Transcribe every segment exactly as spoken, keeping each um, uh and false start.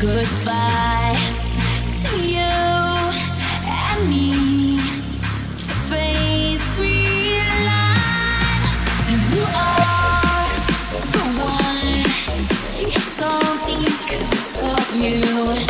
Goodbye to you and me, to face real life. And you are the one. It's something because of you.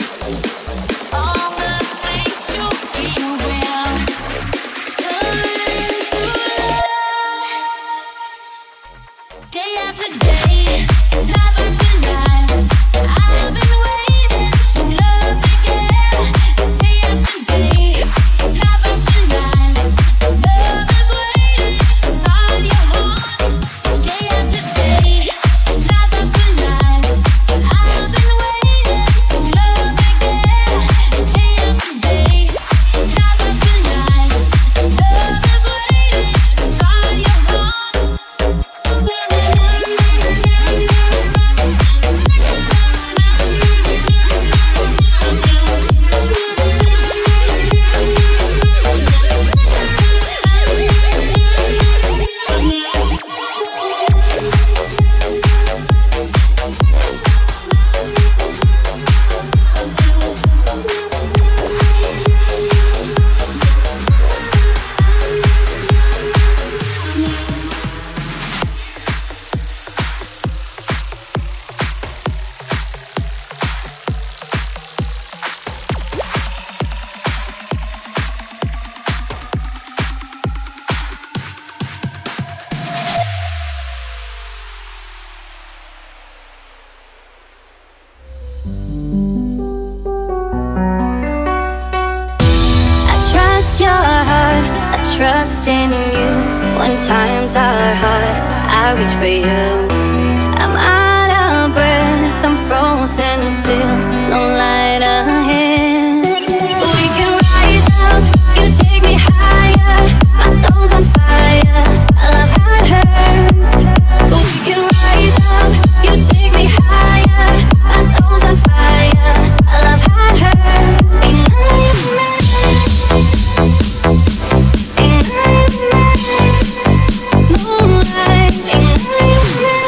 Trust in you. When times are hard, I reach for you. I'm out of breath, I'm frozen still. No light ahead. We can rise up, you take me higher. My soul's on fire, I love how it hurts. We can rise up, you take me higher. My soul's on fire, I love how it hurts. We know you're mad. Moonlight, ignite your flame.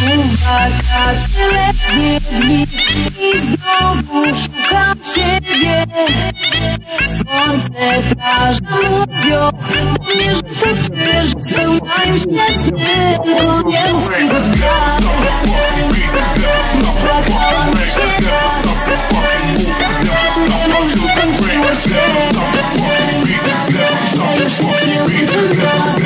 Uwaga, przeletnie dni i znowu szukam ciebie. Słońce, plaża mówią do mnie, że to ty, że spełniają się sny. No nie mów mi do dnia, płakałam się raz. Nie mów, że skończyło się. Ja już nie wiem, tylko nie mów mi do dnia. Już nie uczy nas.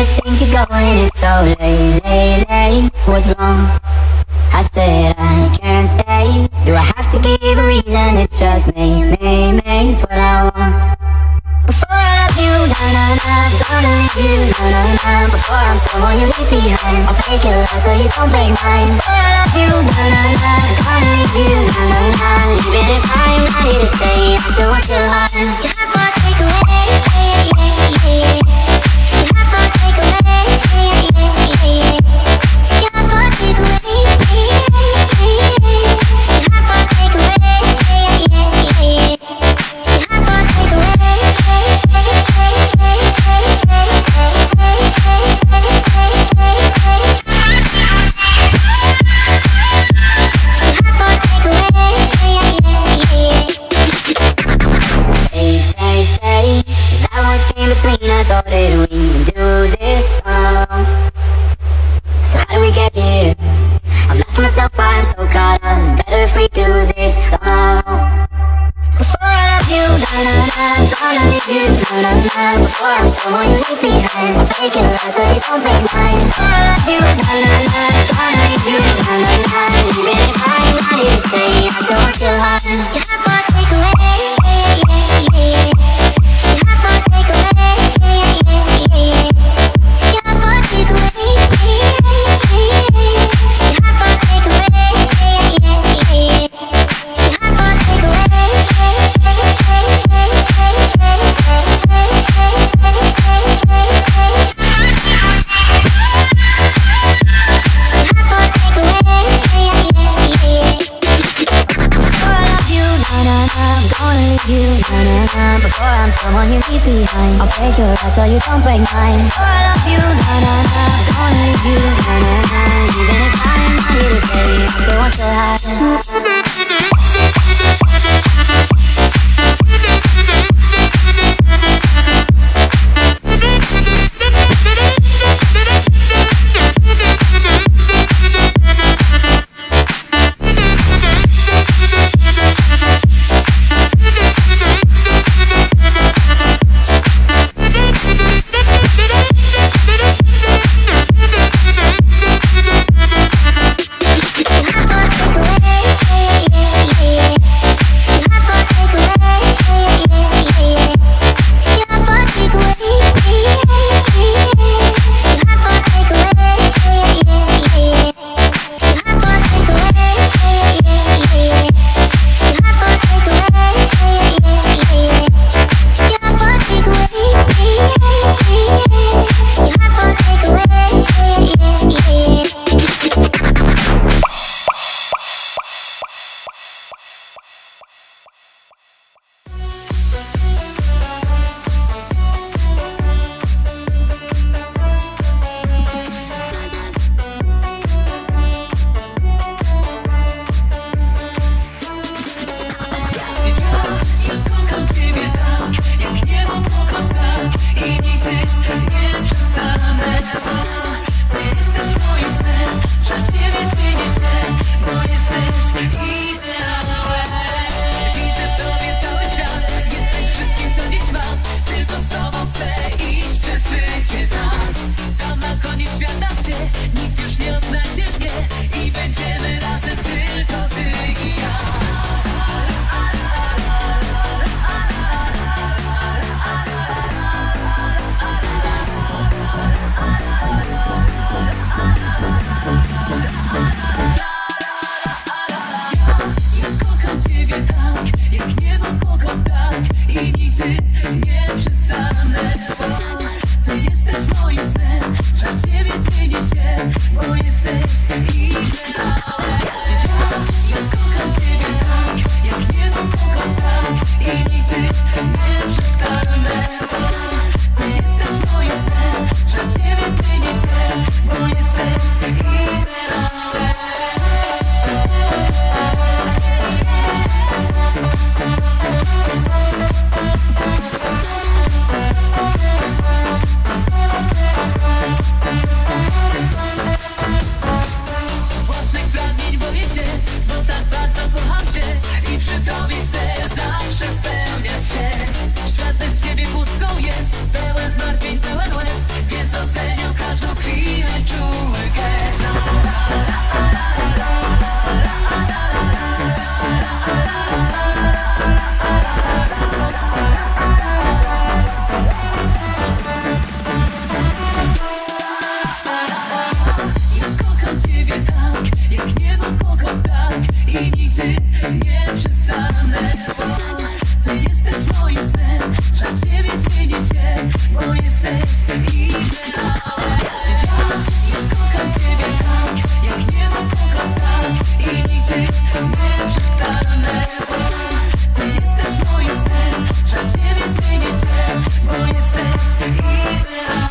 you think you're going, it's so late, late, late. What's wrong? I said I can't stay. Do I have to give a reason? It's just me, me, me, it's what I want. Before I love you, na-na-na, gonna leave you, na-na-na. Before I'm someone you leave behind, I'll break your heart so you don't break mine. Before I love you, na-na-na, gonna leave you, na-na-na. Even if I'm not here to stay, I still want your heart. You have what I take away, yeah, yeah, yeah. So did we do this song? So how did we get here? I'm asking myself why I'm so caught up. Better if we do this song. Before I love you, na-na-na, gonna leave you, na-na-na. Before I'm someone you leave behind, I'm breaking lies so you don't break mine. Before I love you, na-na-na, gonna leave you, na-na-na. Even if I'm not here to stay, I still want your heart. You have what I take away. Before I'm someone you leave behind, I'll break your heart so you don't break mine. Before I love you, na-na-na, gonna leave you, na-na-na. Even if I'm not here to stay, I still want your heart. We'll be right back. nie przestanę. Ty jesteś moim snem, dla ciebie zmienię się, bo jesteś ideałem. Ja kocham ciebie tak, jak nie ma kogo tak, i nigdy nie przestanę. Ty jesteś moim snem, dla ciebie zmienię się, bo jesteś ideałem.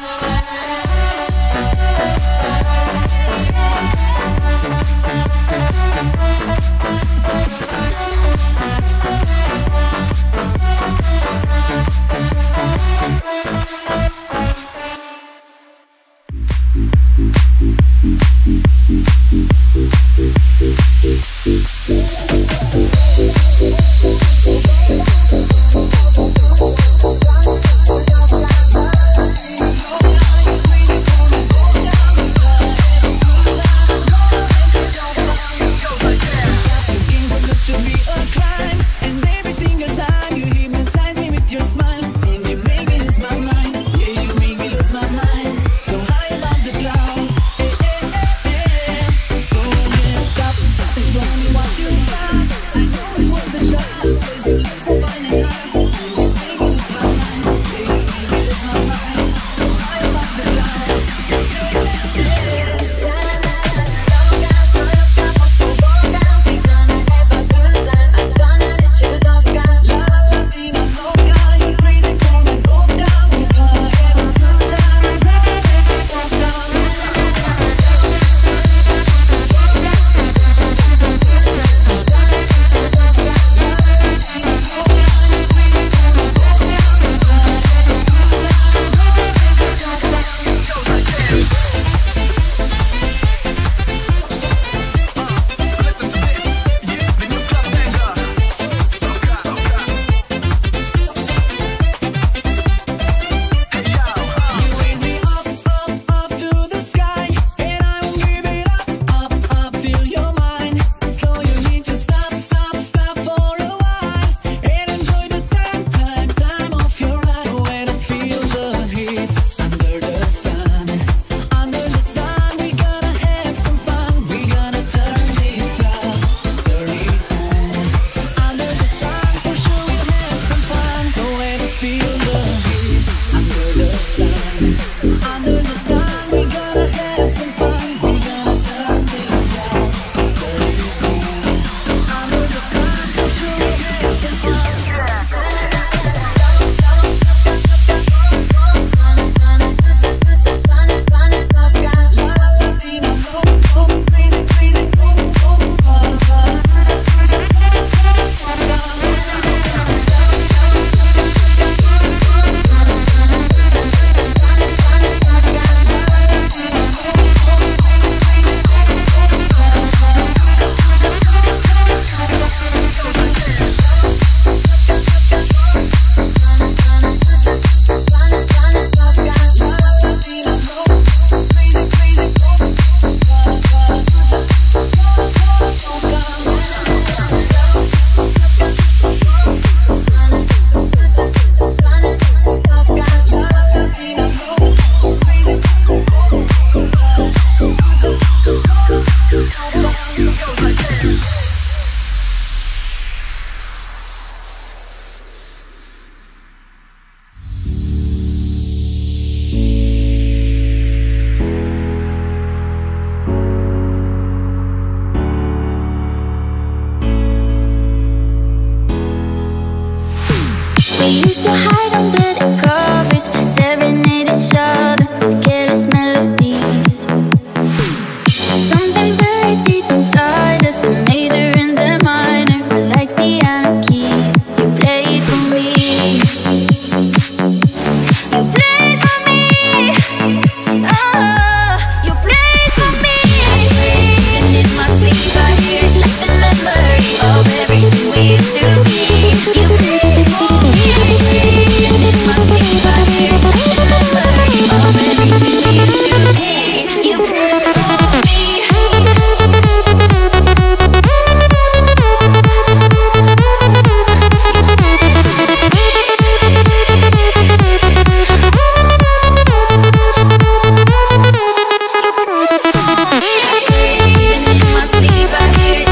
Even in my sleep I hear like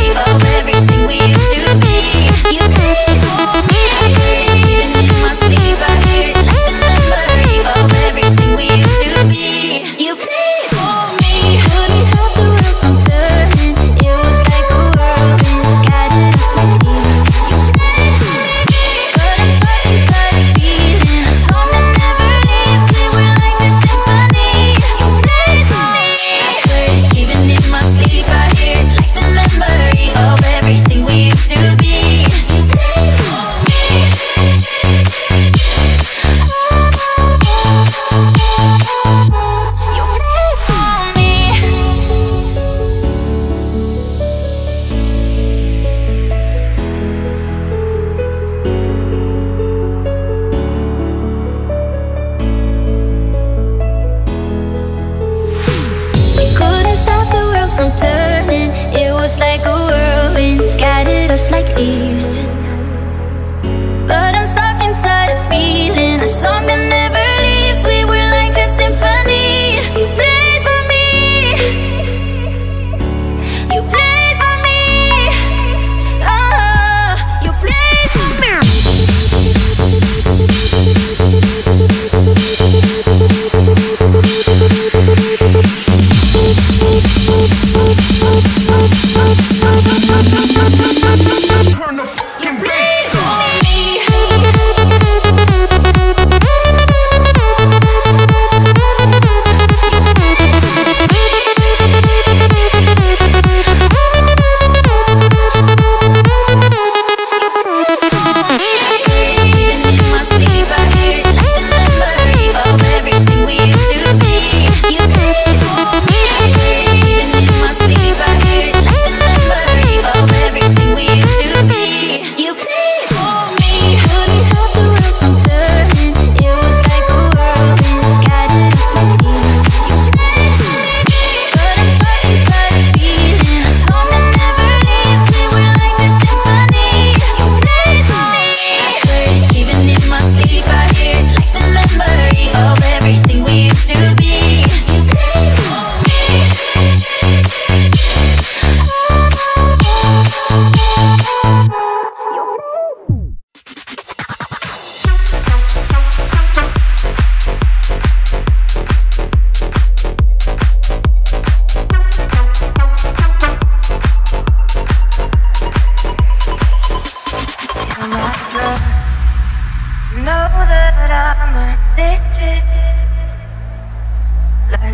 the memory of everything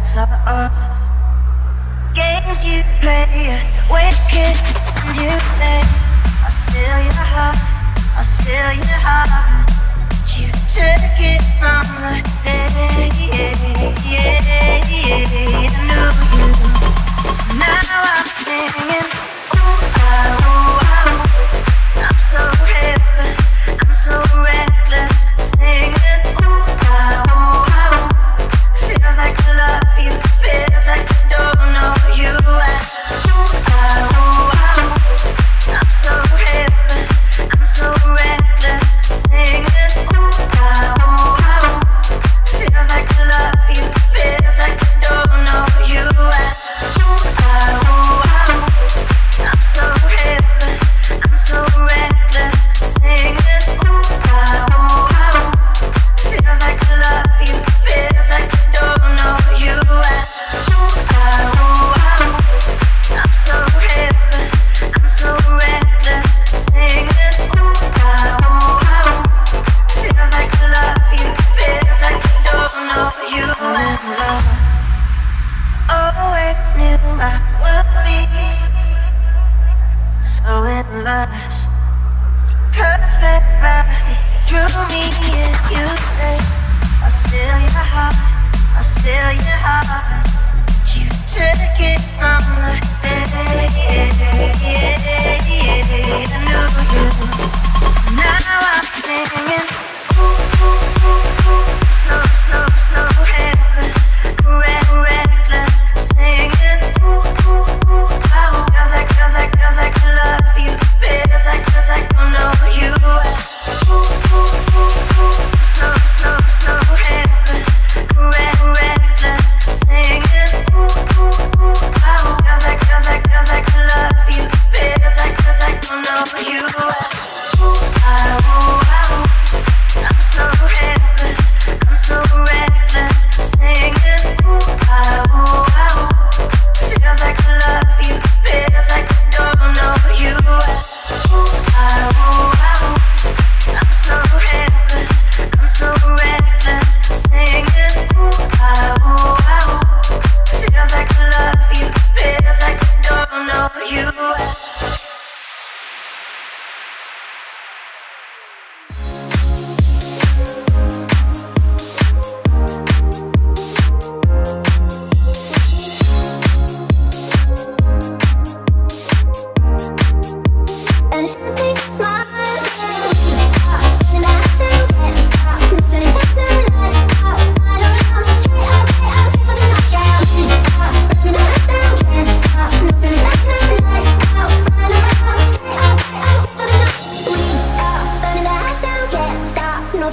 guitar. Games you play, wicked you say. I steal your heart, I steal your heart. But you took it from the day. I knew you. Now I'm singing. Ooh, ah, ooh, ah, ooh. I'm so helpless, I'm so reckless. Singing. Ooh, ah, ooh, ah, ooh. Feels like I love you. Feels like I don't know you. Ooh, ah, ooh, ah, ooh. I'm so helpless, I'm so reckless. Singing. Ooh, ah, ooh, ah, ooh. Feels like I love you. Feels like I don't know you. Ooh, ah, ooh, ah, ooh. I'm so helpless, I'm so reckless. Singing. Ooh, ah, ooh, ah, ooh. Feels like I love you, feels like I don't know you. Ooh, ah, ooh, ah, ooh. I'm so helpless, I'm so reckless. Singing. Ooh, ah, ooh, ah, ooh. Feels like I love you, feels like I don't know you. Always knew I would be so in love. Perfect body drew me in, you say. I steal your heart, I steal your heart. But you took it from the day. I knew you. Now I'm singing. Ooh, ooh, ooh, ooh. So, so, so helpless, Red, reckless. Singing. Ooh, ooh, ooh, oh. Feels like, feels like, feels like I love you. Feels like, feels like I know you. Ooh, ooh, ooh, ooh. So, so, so helpless, Red, reckless. Singing. Ooh, ooh, ooh, oh. Feels like, feels like, feels like I love you. Feels like, feels like I know you. Ooh, ah, ooh, ah, ooh. I'm so helpless, I'm so reckless. Singing. Ooh, ah, ooh, ah, ooh. Feels like I love you. Feels like I don't know you. Ooh, ah, ooh, ah, ooh. I'm so helpless, I'm so reckless. Singing. Ooh, ah, ooh, ah, ooh. Feels like I love you. Feels like I don't know you.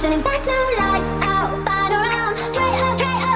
Turning back, no lights out, final round. K O K O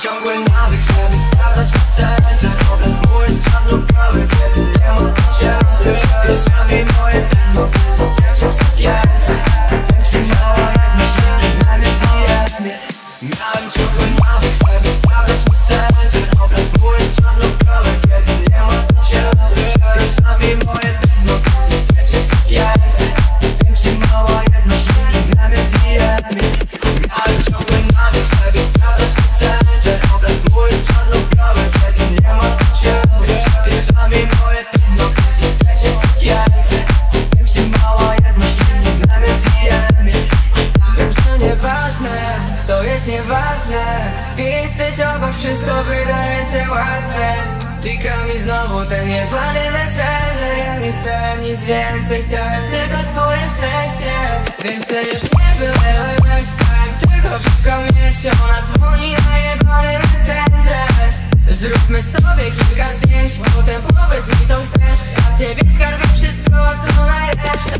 ciągły nawyk, żeby sprawdzać piosenkę. Obraz mój czarno biały, kiedy nie ma ciebie. Pieszami moje tempo, chcę cię więcej. Wiem, że mała jak mi się nie najmniej. Miałem ciągły nawyk, żeby sprawdzać piosenkę. Obraz mój czarno biały, kiedy nie ma ciebie. Pieszami moje tempo, chcę cię więcej. Wiem, że mała jak mi się nie najmniej. Miałem ciągły nawyk, żeby sprawdzać piosenkę. Wszystko wydaje się łatwe. Klika mi znowu ten jebany messenger. Ja nie chciałem nic więcej, chciałem tylko twoje szczęście. Więcej już nie byłem, chciałem tylko wszystko mieć. Ona dzwoni na jebany messenger. Zróbmy sobie kilka zdjęć, potem powiedz mi co chcesz. Dla ciebie skarbię wszystko co najlepsze.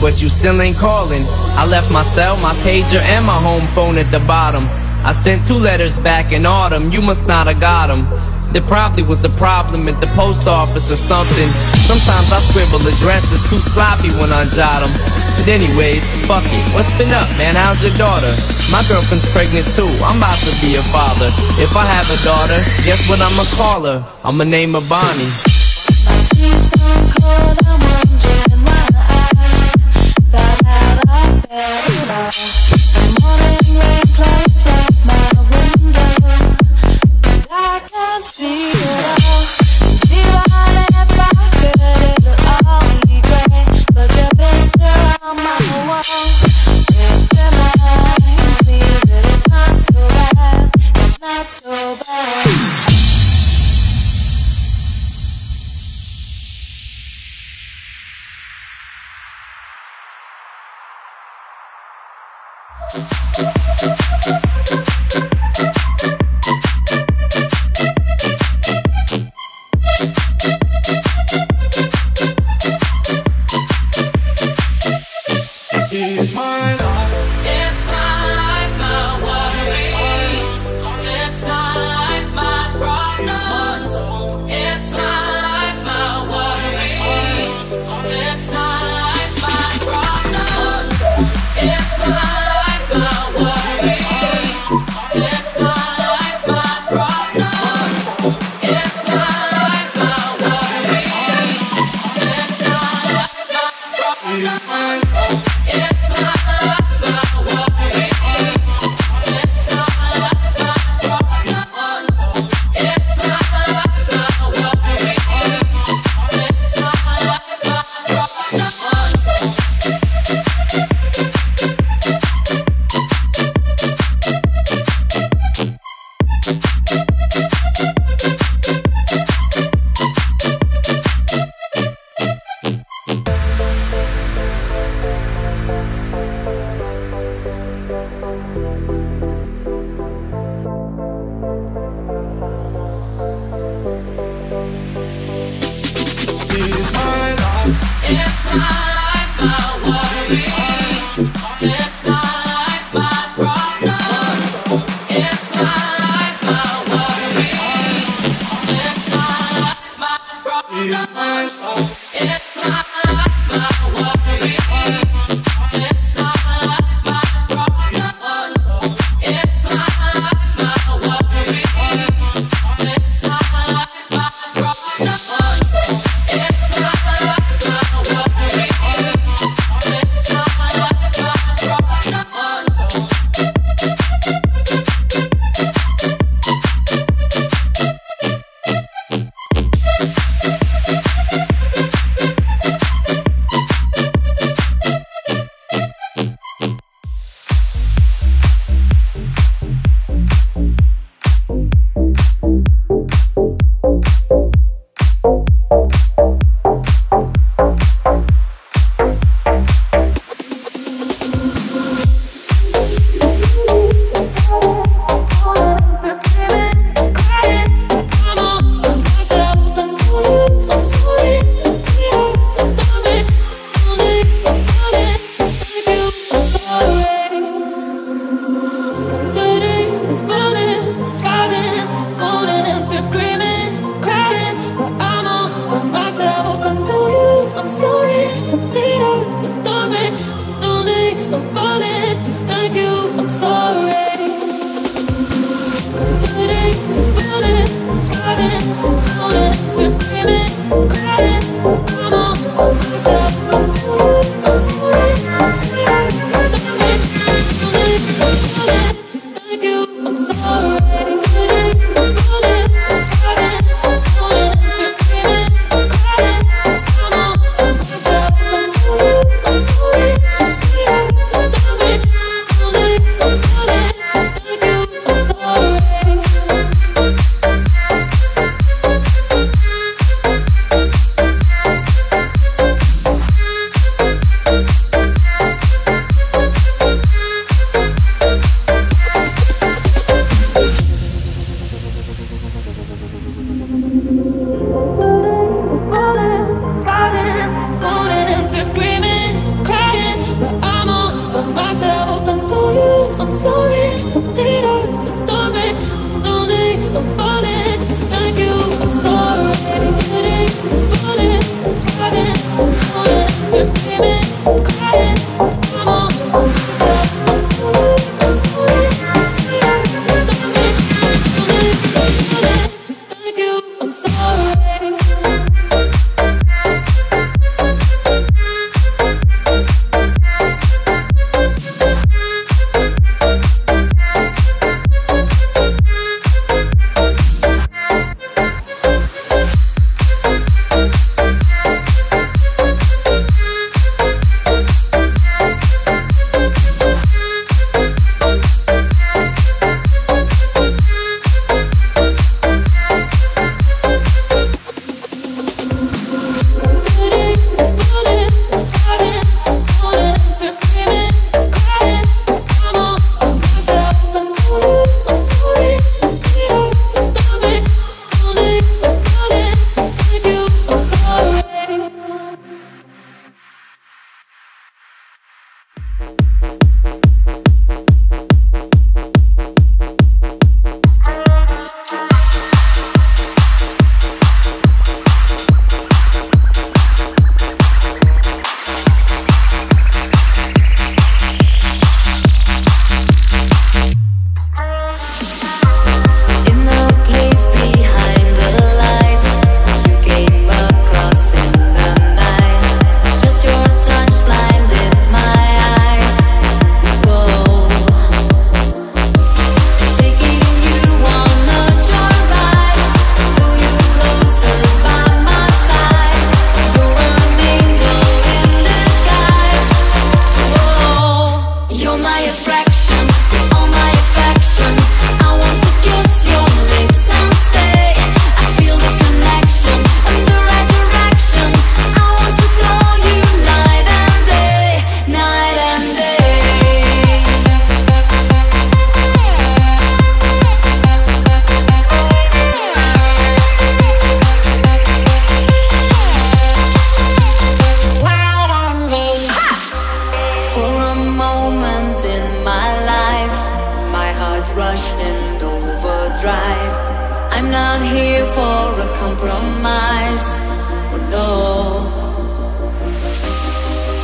But you still ain't calling. I left my cell, my pager, and my home phone at the bottom. I sent two letters back in autumn, you must not have got them. There probably was a problem at the post office or something. Sometimes I scribble addresses too sloppy when I jot them. But anyways, fuck it, what's been up, man, how's your daughter? My girlfriend's pregnant too, I'm about to be a father. If I have a daughter, guess what I'ma call her? I'ma name her Bonnie. My tea's don't cold, I'm wondering why the morning rain clouds up my window, but I can't see it all. Do you want it back? It'll all be great, but your picture on my wall, it reminds me that it's not so bad, it's not so bad. It's my life, my worries. It's my life. It's my life, my problems. It's my life, my worries. It's my life, my problems. It's my life, my worries. It's my life, my problems. It's my life, my worries. It's my life, my problems. It's my life, my worries. For a moment rushed and overdrive. I'm not here for a compromise, oh no.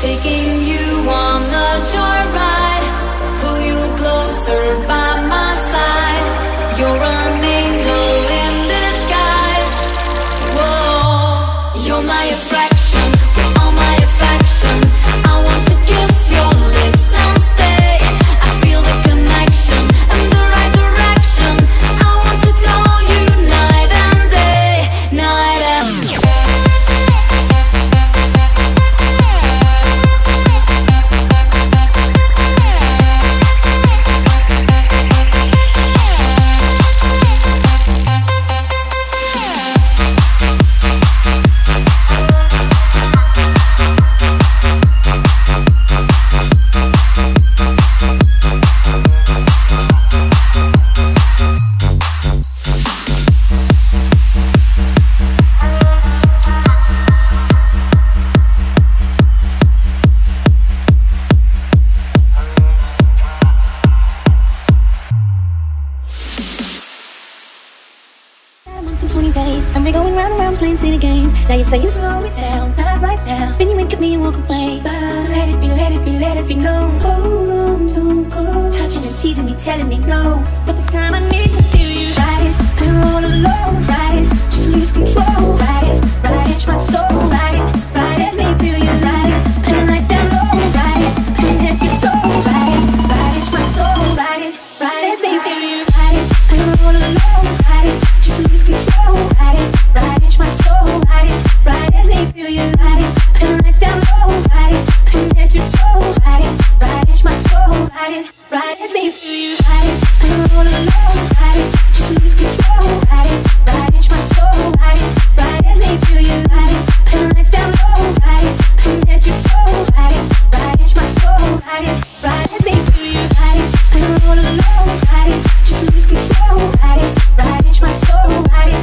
Taking you on a joyride, pull you closer by my side. You're an angel in disguise, whoa. You're my attraction, all my affection. I want to kiss your lips and stay. I feel the connection and the right direction. I want to call you night and day, night and twenty days, and we're going round and round playing silly games. Now you say you slow it down, not right now. Then you wink at me and walk away. But let it be, let it be, let it be known. Hold on, don't go. Touching and teasing me, telling me no. But this time I need to feel you. Ride it, I'm all alone. Ride it, just lose control. Ride it, ride it, itch my soul. Ride it, ride it, make me feel you. Ride it, turn lights down low. Ride it, I'm head to toe. Ride it, ride it, itch my soul. Ride it, ride it, make me feel you. Ride it, I'm all alone. Ride it, just lose control. Ride it, ride it, my soul. Ride it, ride it, make me feel you. Ride it, turn the lights down low. Ride it, I'm head to toe. Ride it, ride it, my soul. Ride it, ride it, make me feel you. Ride it, I'm all alone. Ride it, just lose control. Ride it, ride it, my soul. Ride it, ride it, make me feel you. Ride it, turn the lights down low. Ride it, I'm head to toe. Ride it, ride it, my soul. Ride it, ride it, make me feel you. Ride it, I'm all alone. Ride it, just lose control. Ride it, ride it, my soul. Ride it.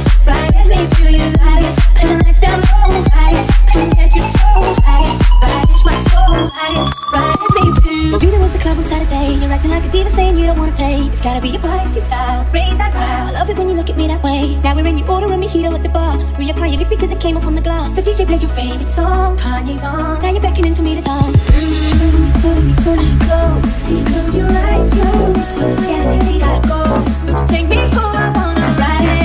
Ride it, make feel you. Ride it, turn the lights down low. Ride it, I'm head to toe. Ride it, ride it, my soul. Ride it, ride it, make feel. Well, Rita was the club on Saturday. You're acting like a diva saying you don't wanna pay. It's gotta be your feisty style, raise that brow. I love it when you look at me that way. Now we're in your order and mojito at the bar. Reapply your lip because it came off on the glass. The D J plays your favorite song, Kanye's on. Now you're beckoning for me to dance. Mm-hmm. So you couldn't go, you close your eyes, close. Telling me gotta go, would you take me home? I wanna ride it.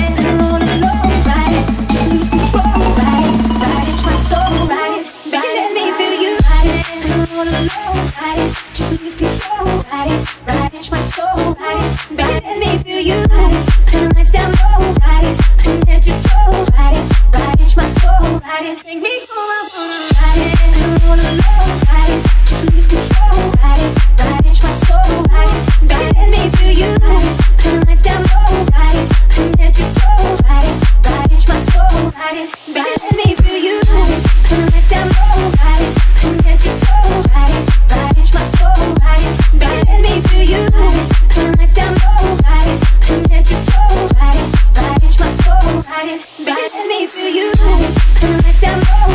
Just lose control, ride it, ride it, my soul, ride it, ride it, make me feel you, ride it, turn the lights down low, ride it, I'm head to toe, ride it, ride it, my soul, ride it, take me home, I wanna ride it, I'm all alone, ride it, just lose control, ride it, ride it, my soul, ride it, ride it, make me feel you, ride it, turn the lights down low, ride it, I'm head to toe, ride it, ride it, my soul, ride it, ride it, make me feel you, ride it, turn the lights down low, ride it, I'm head to toe, ride it. Ride it, ride it, my soul. Ride it, ride it, make me feel you. Ride it, turn the lights down low.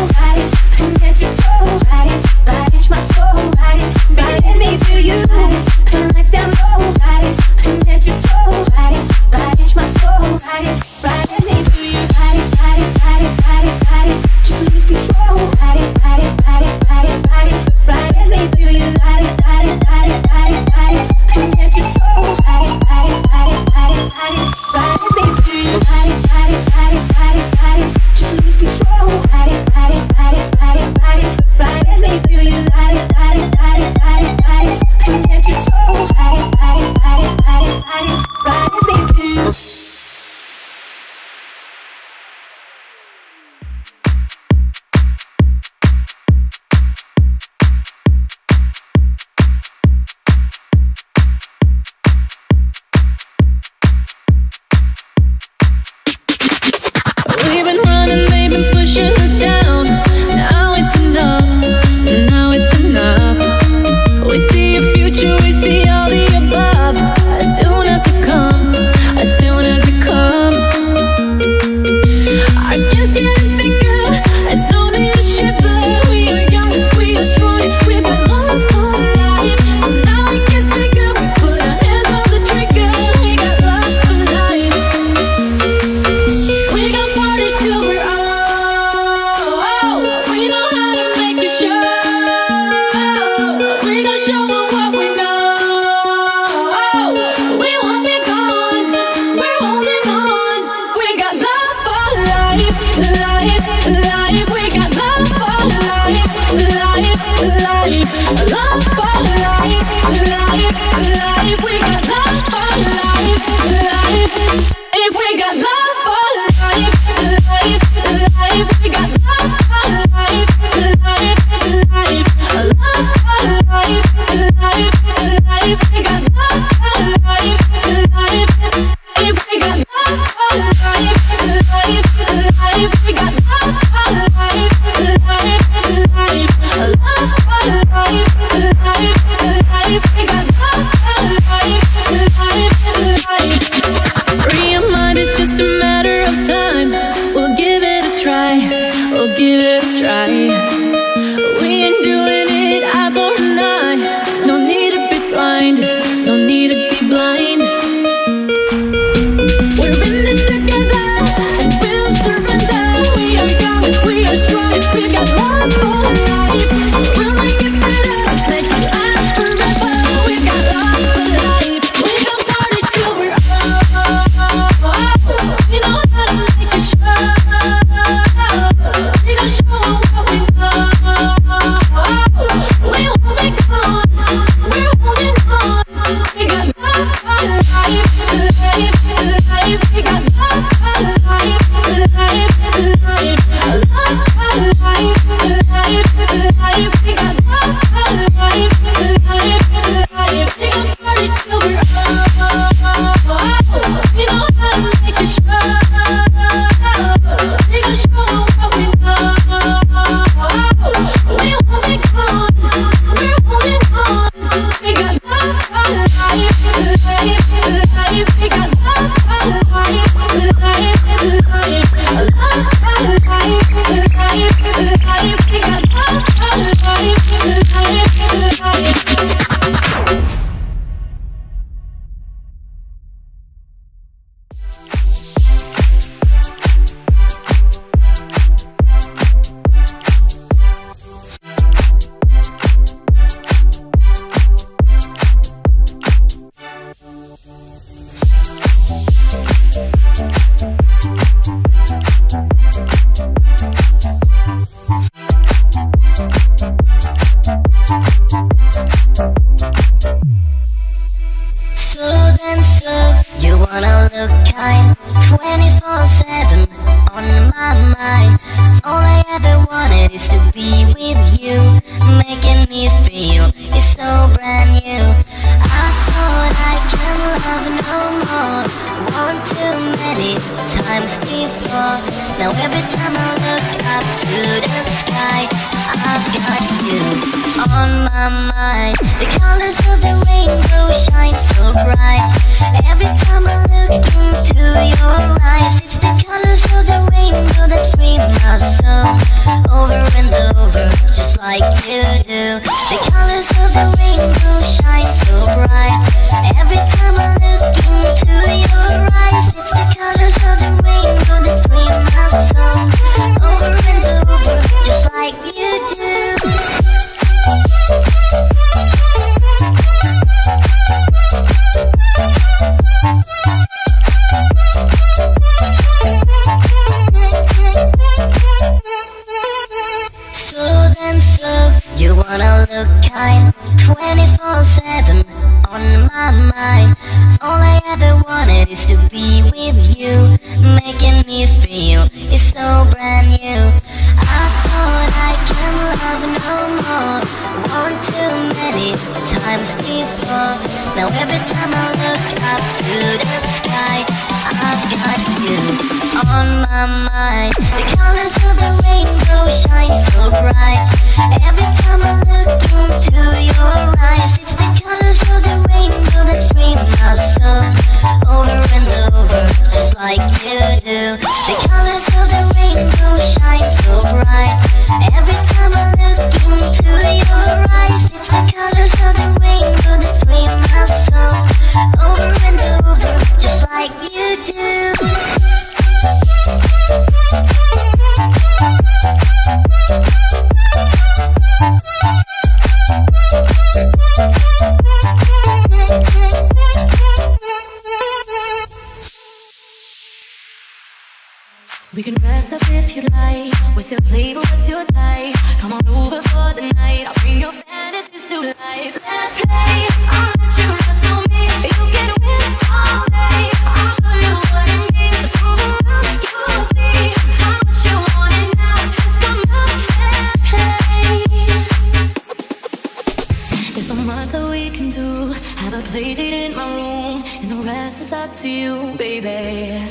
Have a play date in my room, and the rest is up to you, baby.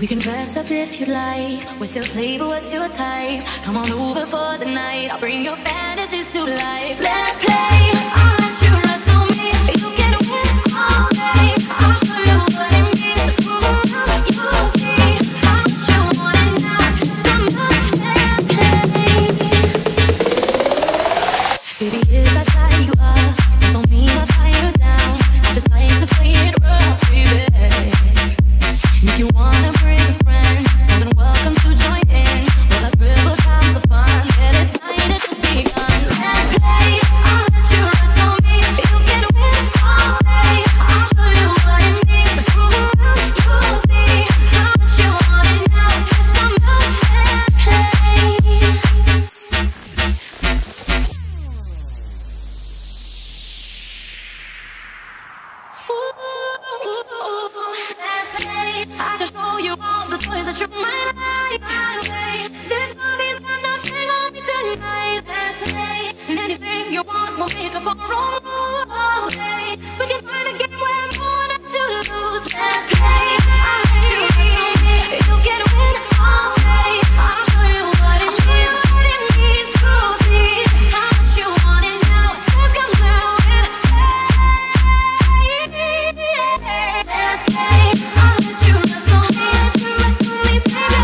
We can dress up if you like. What's your flavor? What's your type? Come on over for the night. I'll bring your fantasies to life. Let's play. I'll let you wrestle me. You can win all day. I'll show you what it means to fool around. You'll see how much you want it now. Just come on and play. Baby, if I tie you up, I don't mean I tie you down. I just like to play it rough, baby. And if you wanna bring a friend, it's more than welcome to join in. We'll have triple times of fun. Yeah, it's night, it's just begun. Let's play, I'll let you wrestle me. You can win all day. I'll show you what it means to fool around. You'll see how much you want it now. Let's come out and play. Ooh, ooh, ooh, let's play. I can show you all the toys that you might like. By the way, this movie's got nothing on me tonight. Let's play. And anything you want, we'll make up our own rules. Hey, we can find a game where no one has to lose. Let's play. I'll let you wrestle me. You can win all day. I'll show you what it means. Let's play. I'll let you wrestle me, wrestle me, baby.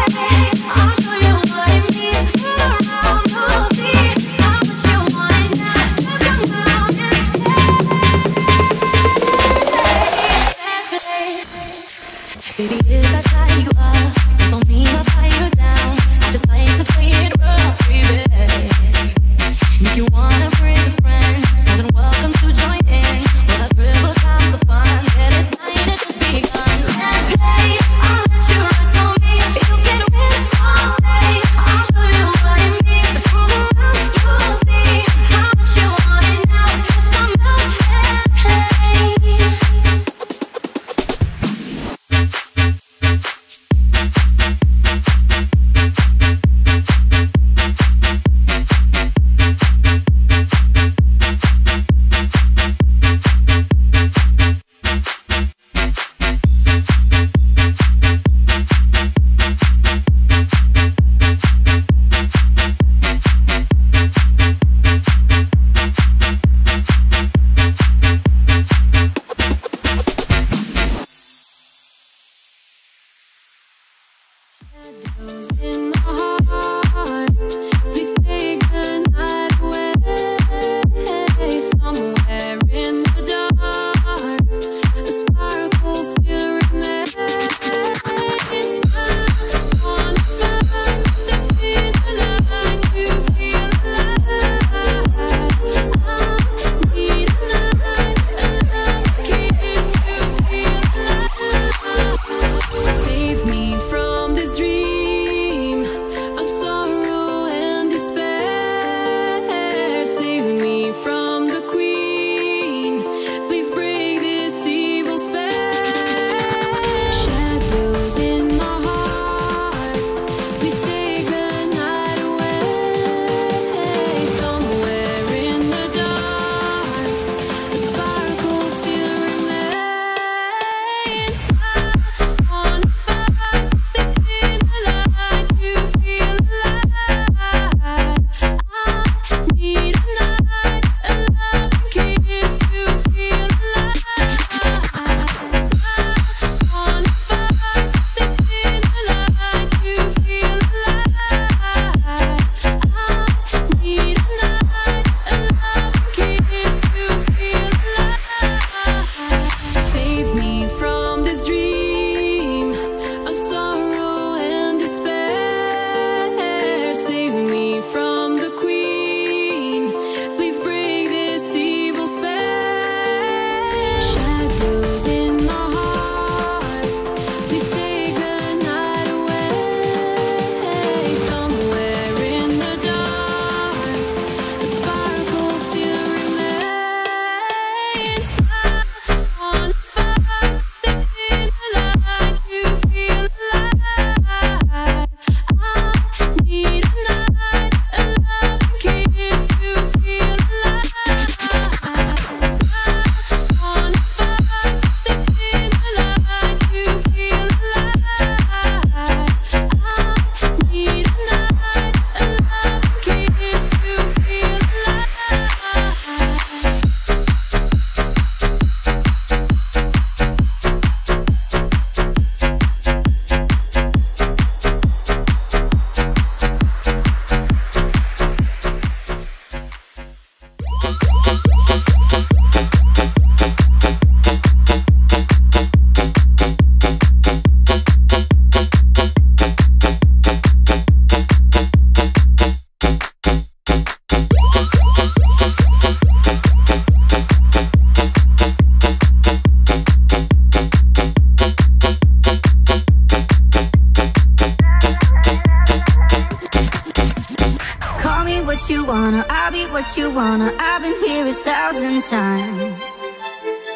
be what you wanna. I've been here a thousand times.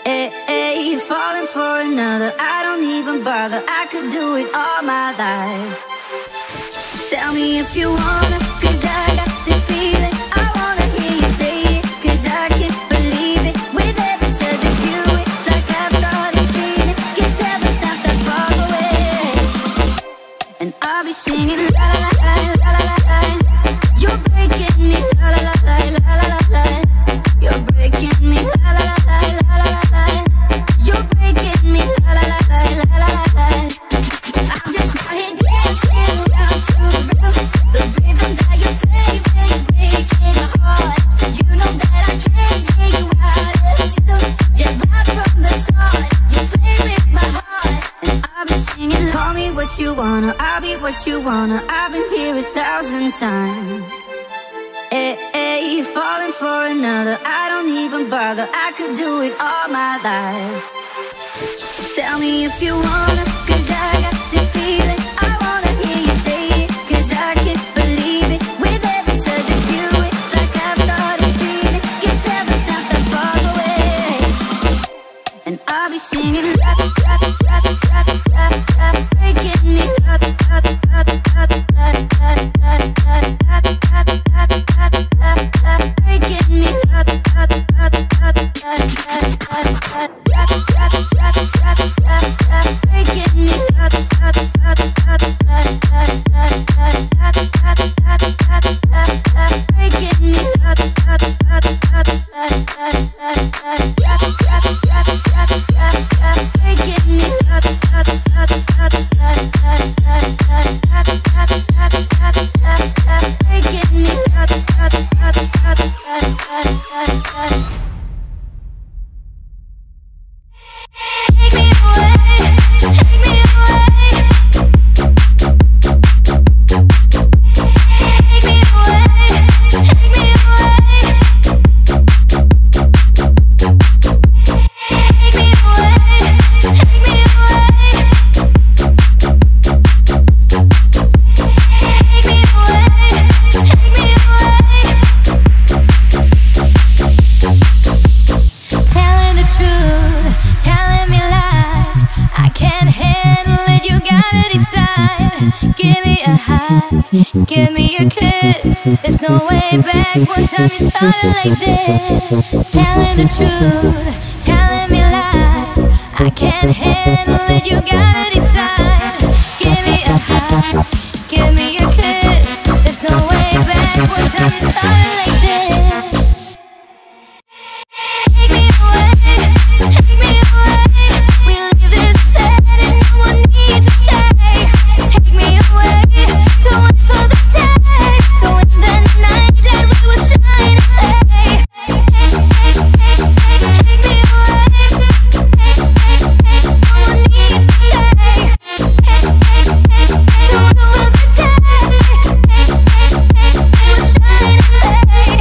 Ay, ay, falling for another, I don't even bother. I could do it all my life. So tell me if you wanna, cause I got this feeling. I'll be what you wanna. I've been here a thousand times. Ay, ay, falling for another, I don't even bother. I could do it all my life. So tell me if you wanna, cause I got this feeling. I wanna hear you say it, cause I can't believe it. With every touch of you, it's like I've started feeling. Guess heaven's not that far away. And I'll be singing la la la la la la. Breaking me up, up, up, up, breaking me up, up, up, breaking me up, breaking me There's no way back. One time you started like this. Telling the truth, telling me lies. I can't handle it, you gotta decide. Give me a hug, give me a kiss. There's no way back. One time you started like this. Take me away, take me away. We leave this bed and no one needs to stay. Take me away, don't wait for the day. So in the night that we will shine away. Take, take, take, take, take me away. Take, take, take, no one needs to stay. Take, take, take, don't go up the day. Take, take, take, we will shine away.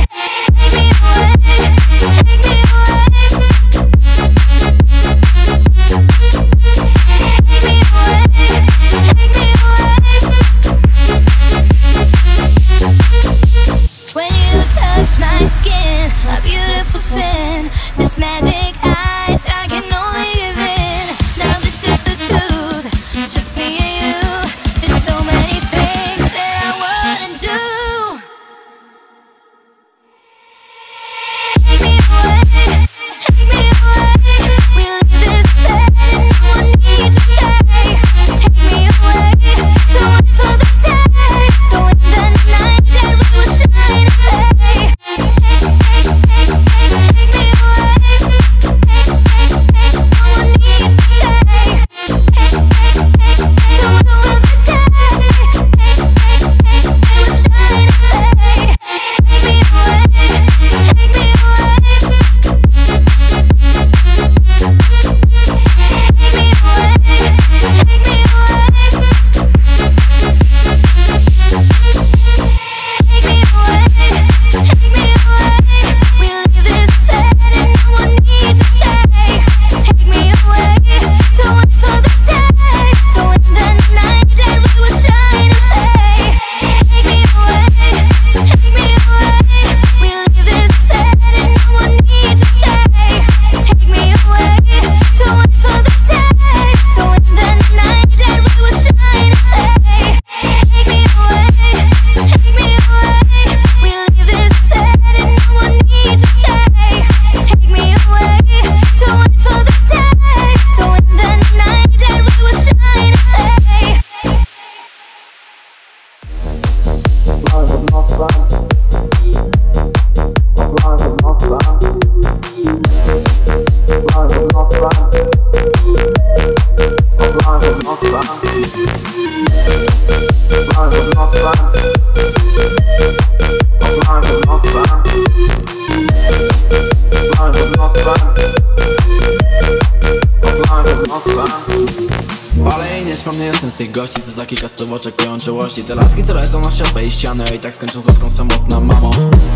Z tych gości, co za kilka stołoczek pełen czołości. Te laski, co lecą na szafę i ścianę, i tak skończą złotką samotna mamo.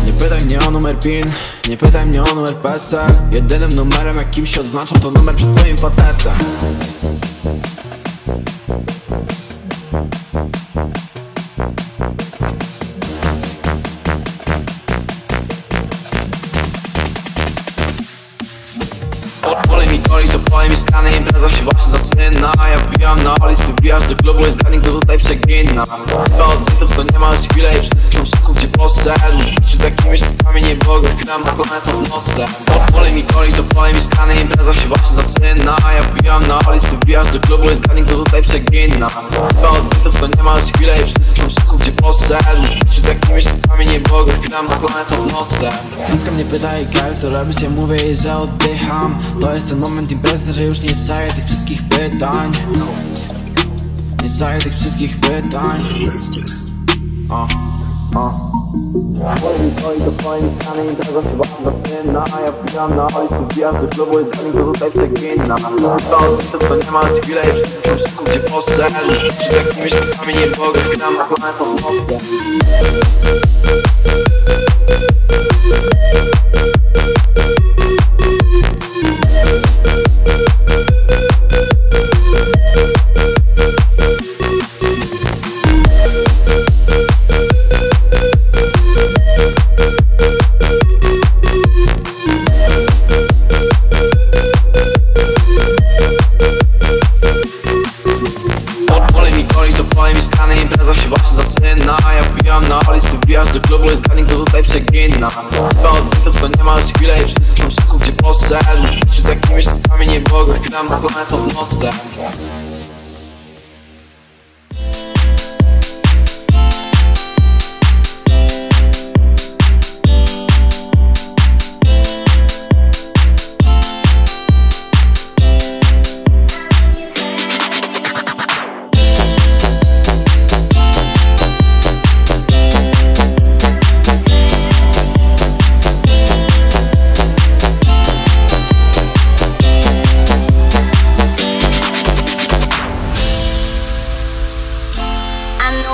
Nie pytaj mnie o numer PIN, nie pytaj mnie o numer PESEL. Jedynym numerem, jakim się odznaczam, to numer przed twoim facetem. To pole mieszkane, impreza się właśnie zaczyna. Ja wbijam na olis, ty wbijasz do klubu, jest dla nich, kto tutaj przegina. Chyba odbytów to nie ma już chwilę i wszyscy są w szoku, gdzie poszedł. Czy z jakimiś czasami nie było go, chwilę ma planetę w nosę. Pole mi koli, to pole mieszkane, impreza się właśnie zaczyna. Ja wbijam na olis, ty wbijasz do klubu, jest dla nich, kto tutaj przegina. Chyba odbytów to nie ma już chwilę i wszyscy są w szoku, gdzie poszedł. Czy z jakimiś czasami nie było go, chwilę ma planetę w nosę. Wszystko mnie pyta i girl, co robisz, ja mówię jej, że oddycham. To jest ten moment imprezy, że już nie czaję tych wszystkich pytań. Nie czaję tych wszystkich pytań. O, o. Pole mi koli, to pole mieszkane, impreza się właśnie zaczyna. Ja wbijam na olis, ty wbijasz do klubu, jest dla nich, kto tutaj przegina. To odbitów, to nie ma już chwilę i wszyscy są w szoku, gdzie poszedł. Czy z jakimiś czasami nie mogę, gram na planetę w nocy. Chyba odbytów to nie ma już chwilę i wszyscy są w szoku, gdzie poszedł. Czy z jakimiś czasami nie było go, chwilę ma planetę w nosę.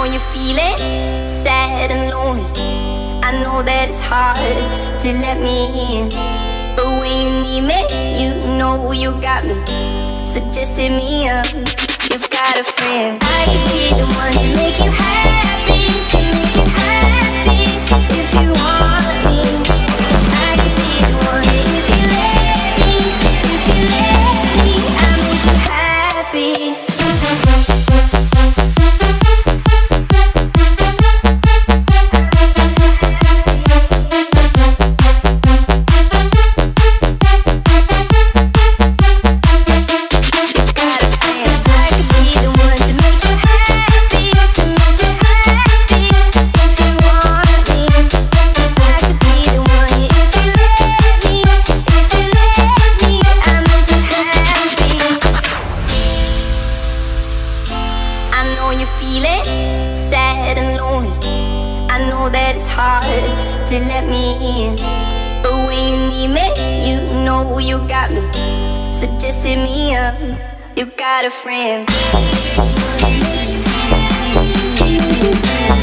When you feel it, sad and lonely, I know that it's hard to let me in, but when you need me, you know you got me, so just hit me up, you got a friend. I could be the one to make you happy, can make you happy, if you want me. I could be the one if you let me, if you let me, I'll make you happy. Let me in, but when you need me, you know you got me, so just hit me up, you got a friend. I could be the one.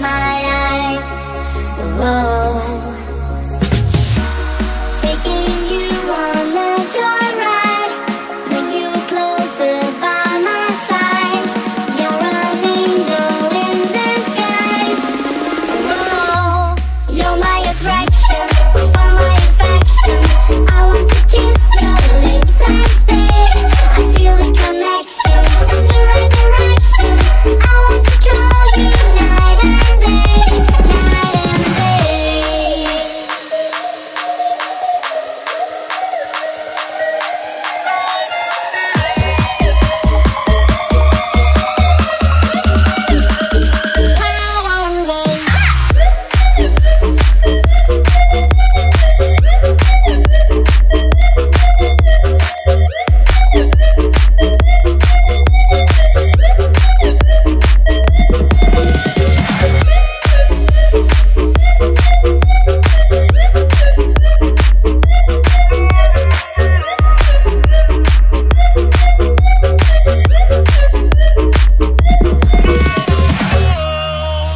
my eyes, the road. Taking you on a joyride, with you closer by my side. You're an angel in disguise. Whoa, you're my attraction, you're my affection. I want to kiss your lips and stay. I feel the connection in the right direction. I want to call you night and day, night and day. Night and day.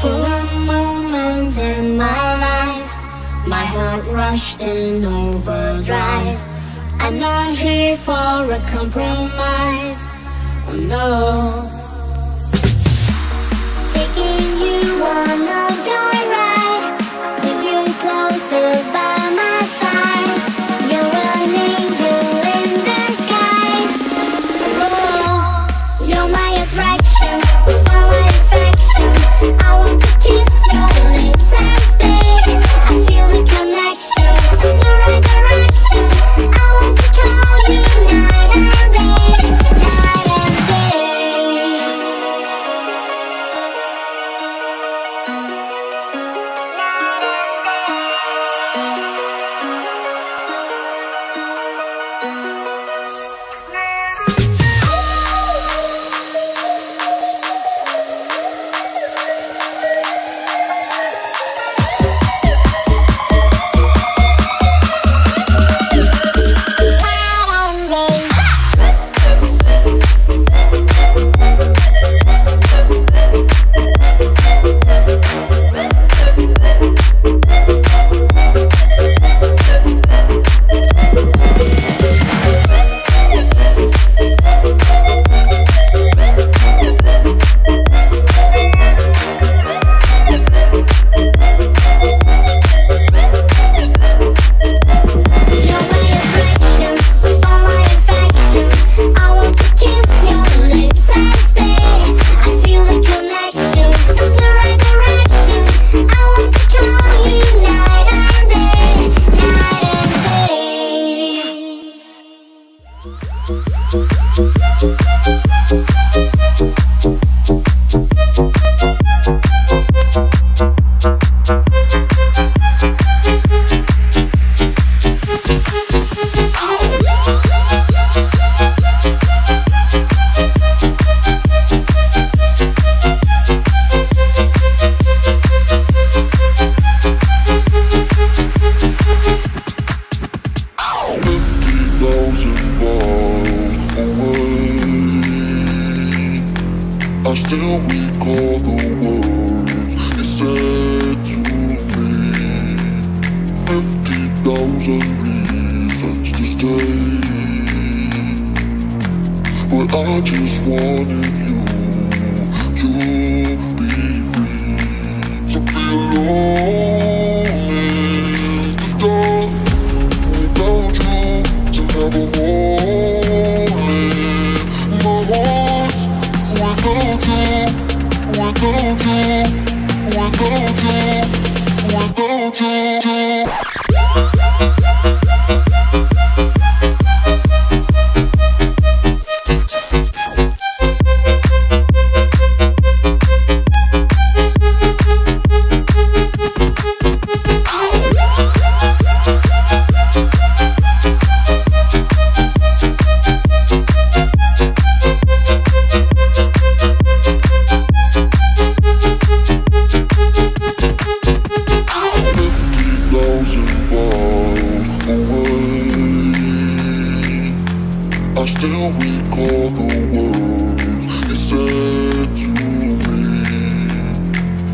For a moment in my life, my heart rushed in overdrive. I'm not here for a compromise, oh no. Taking you on a joyride, with you closer by my side. You're an angel in disguise. Whoa, you're my attraction, you're my affection. I want to kiss your lips and stay. I feel the connection in the right direction. I want to call you night and day, night and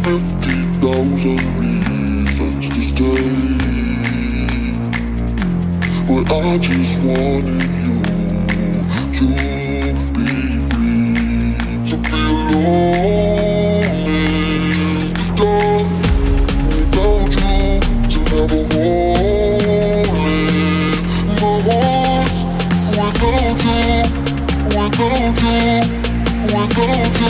fifty thousand reasons to stay. Well, I just wanted you to be free, to be lonely, done without you, to never lonely. My heart without you, without you, without you, without you.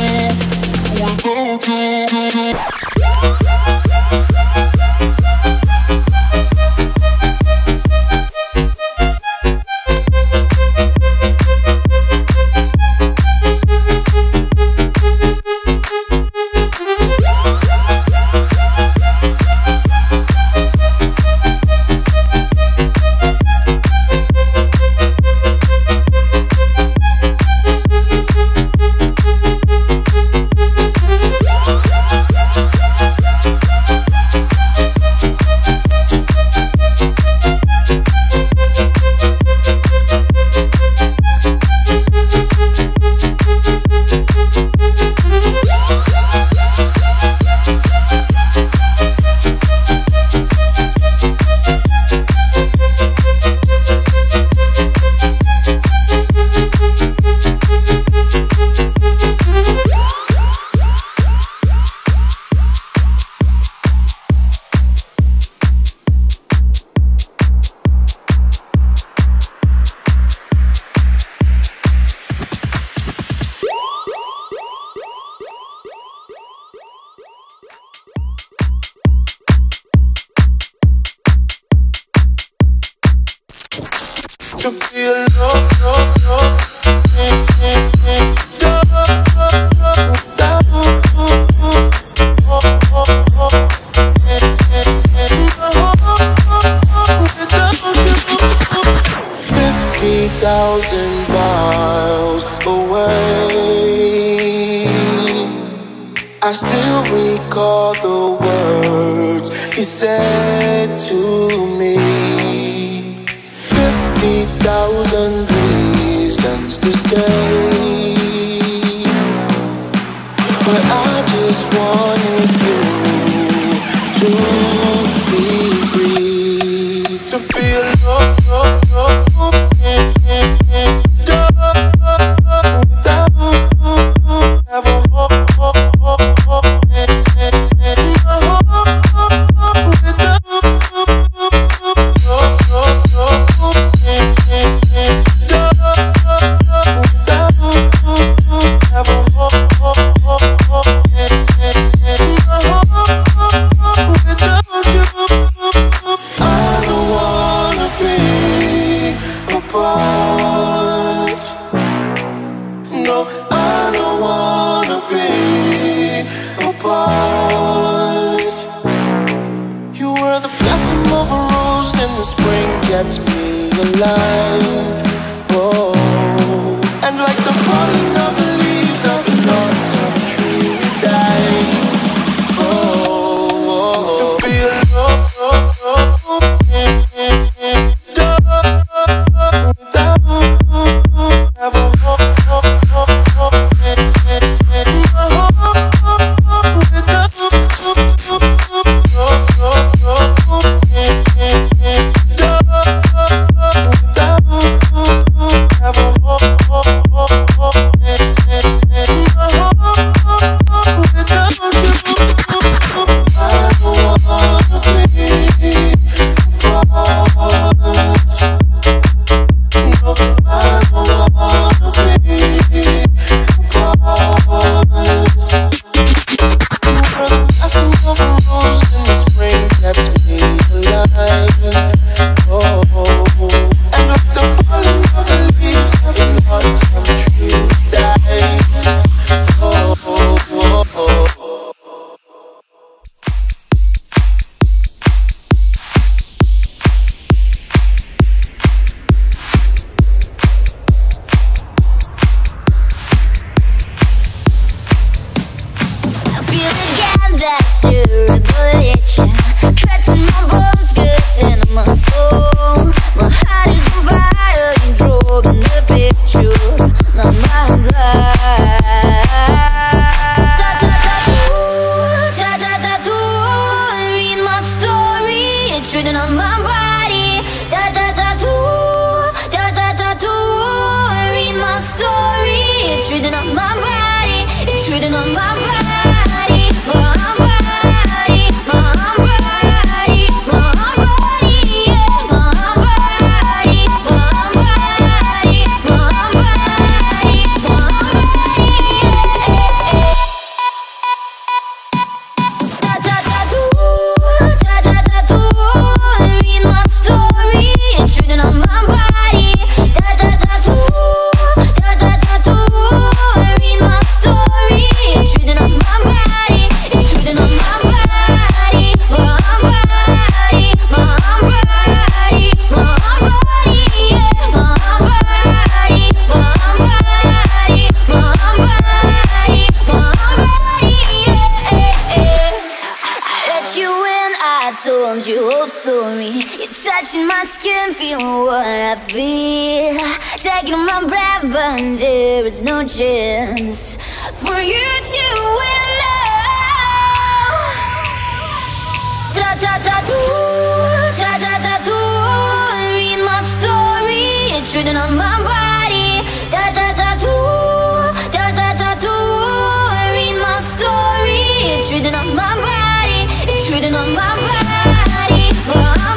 To be alone, no, no, Fifty thousand miles away, I still recall the words he said to me. Thousand reasons to stay, but I just wanted you to be free, to be alone without you, never oh, my skin, feeling what I feel, taking my breath, but there is no chance for you to win. Ta ta ta doo, ta ta ta doo. Read my story, it's written on my body. Ta ta ta doo, ta ta ta doo. Read my story, it's written on my body. It's written on my body, my body, my body.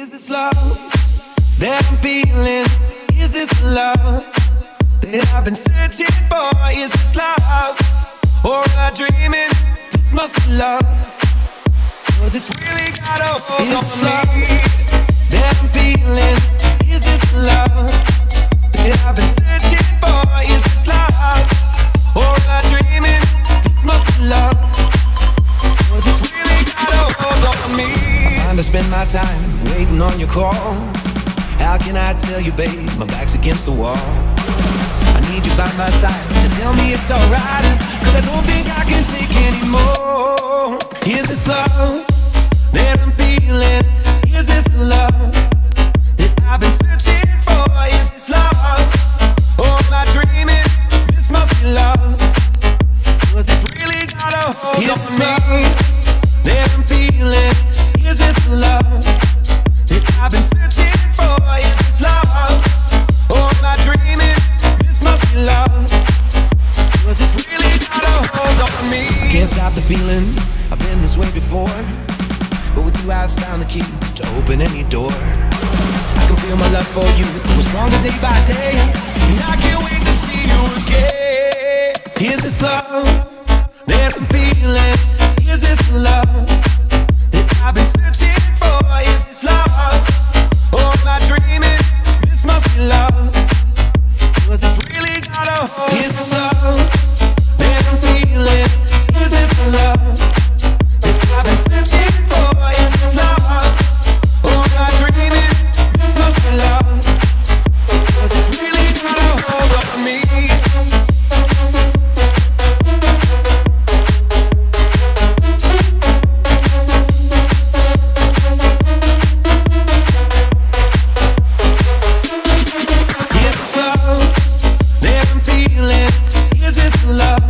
Is this love that I'm feeling? Is this love that I've been searching for? Is this love, or am I dreaming? This must be love, cause it's really got a hold on me. Is this love that I'm feeling? Is this love Spend my time waiting on your call. How can I tell you, babe? My back's against the wall. I need you by my side to tell me it's alright, 'cause I don't think I can take anymore. Is this love that I'm feeling? Is this the love that I've been searching for? Is this love, or am I dreaming? This must be love, 'cause it's really got a hold on me. That I'm feeling. Is this the love that I've been searching for? Is this love, or am I dreaming? This must be love, 'cause it's really got a hold on me. I can't stop the feeling, I've been this way before, but with you I've found the key to open any door. I can feel my love for you, it was stronger day by day, and I can't wait to see you again. Is this love that I'm feeling? Is this the love I've been searching for? Is this love, or am I dreaming? This must be love, 'cause it's really got a hold. Is this love that I'm feeling? Is this the love that I've been searching for? Is this love, or am I dreaming? This must be love, 'cause it's really got a hold on me. Love.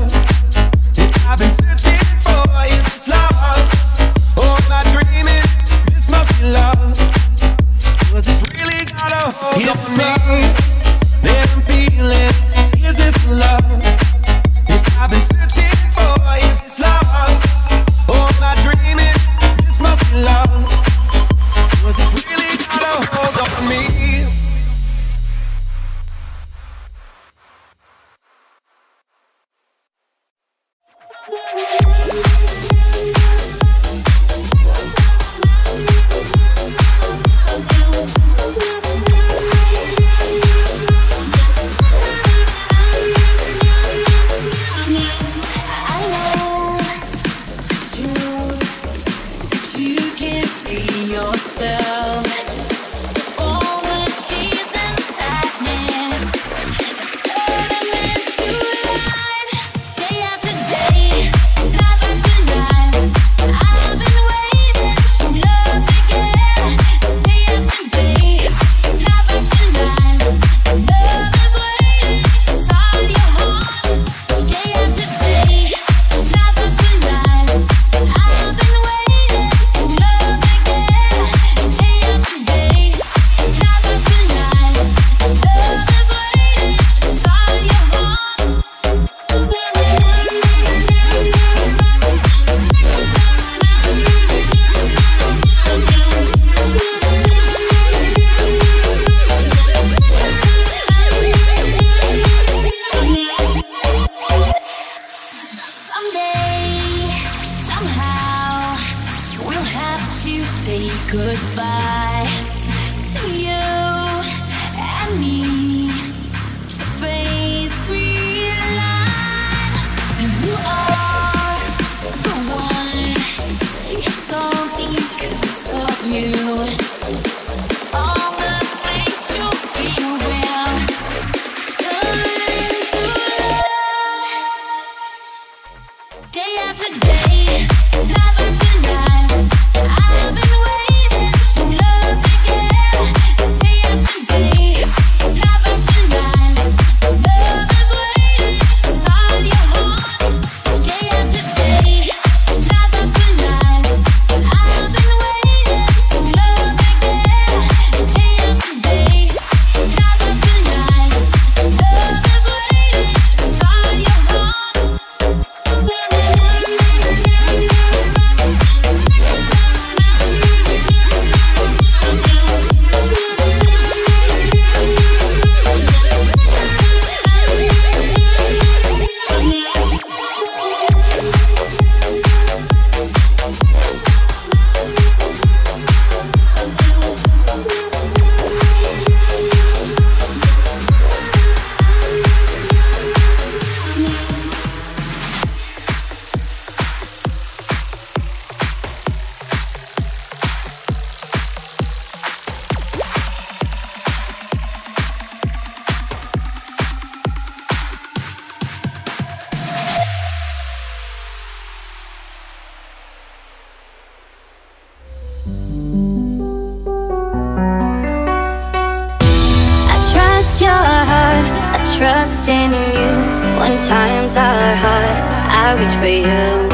when times are hard, I reach for you.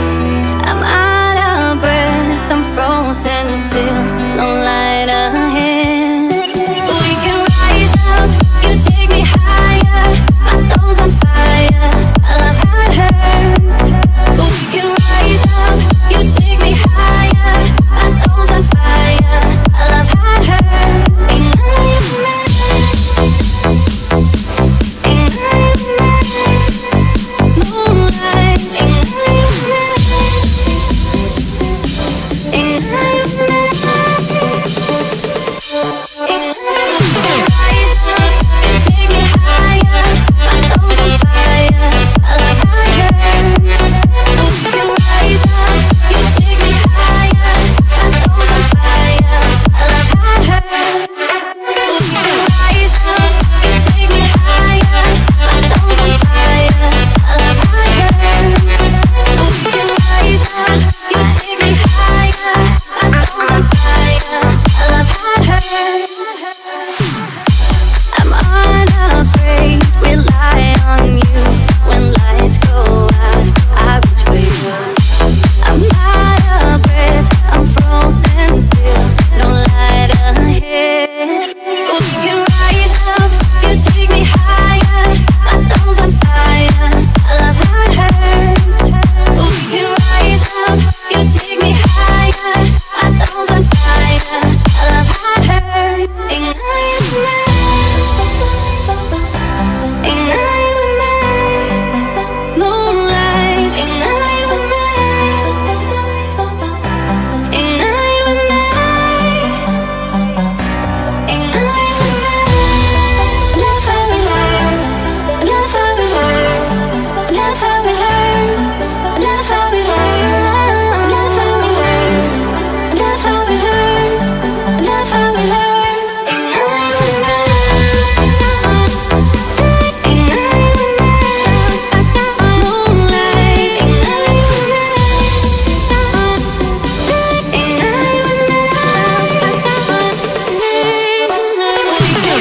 I'm out of breath, I'm frozen still, no light ahead. We can rise up, you take me higher, my soul's on fire, I love how it hurts. We can rise up, you take me higher, my soul's on fire, I love how it hurts. Ain't I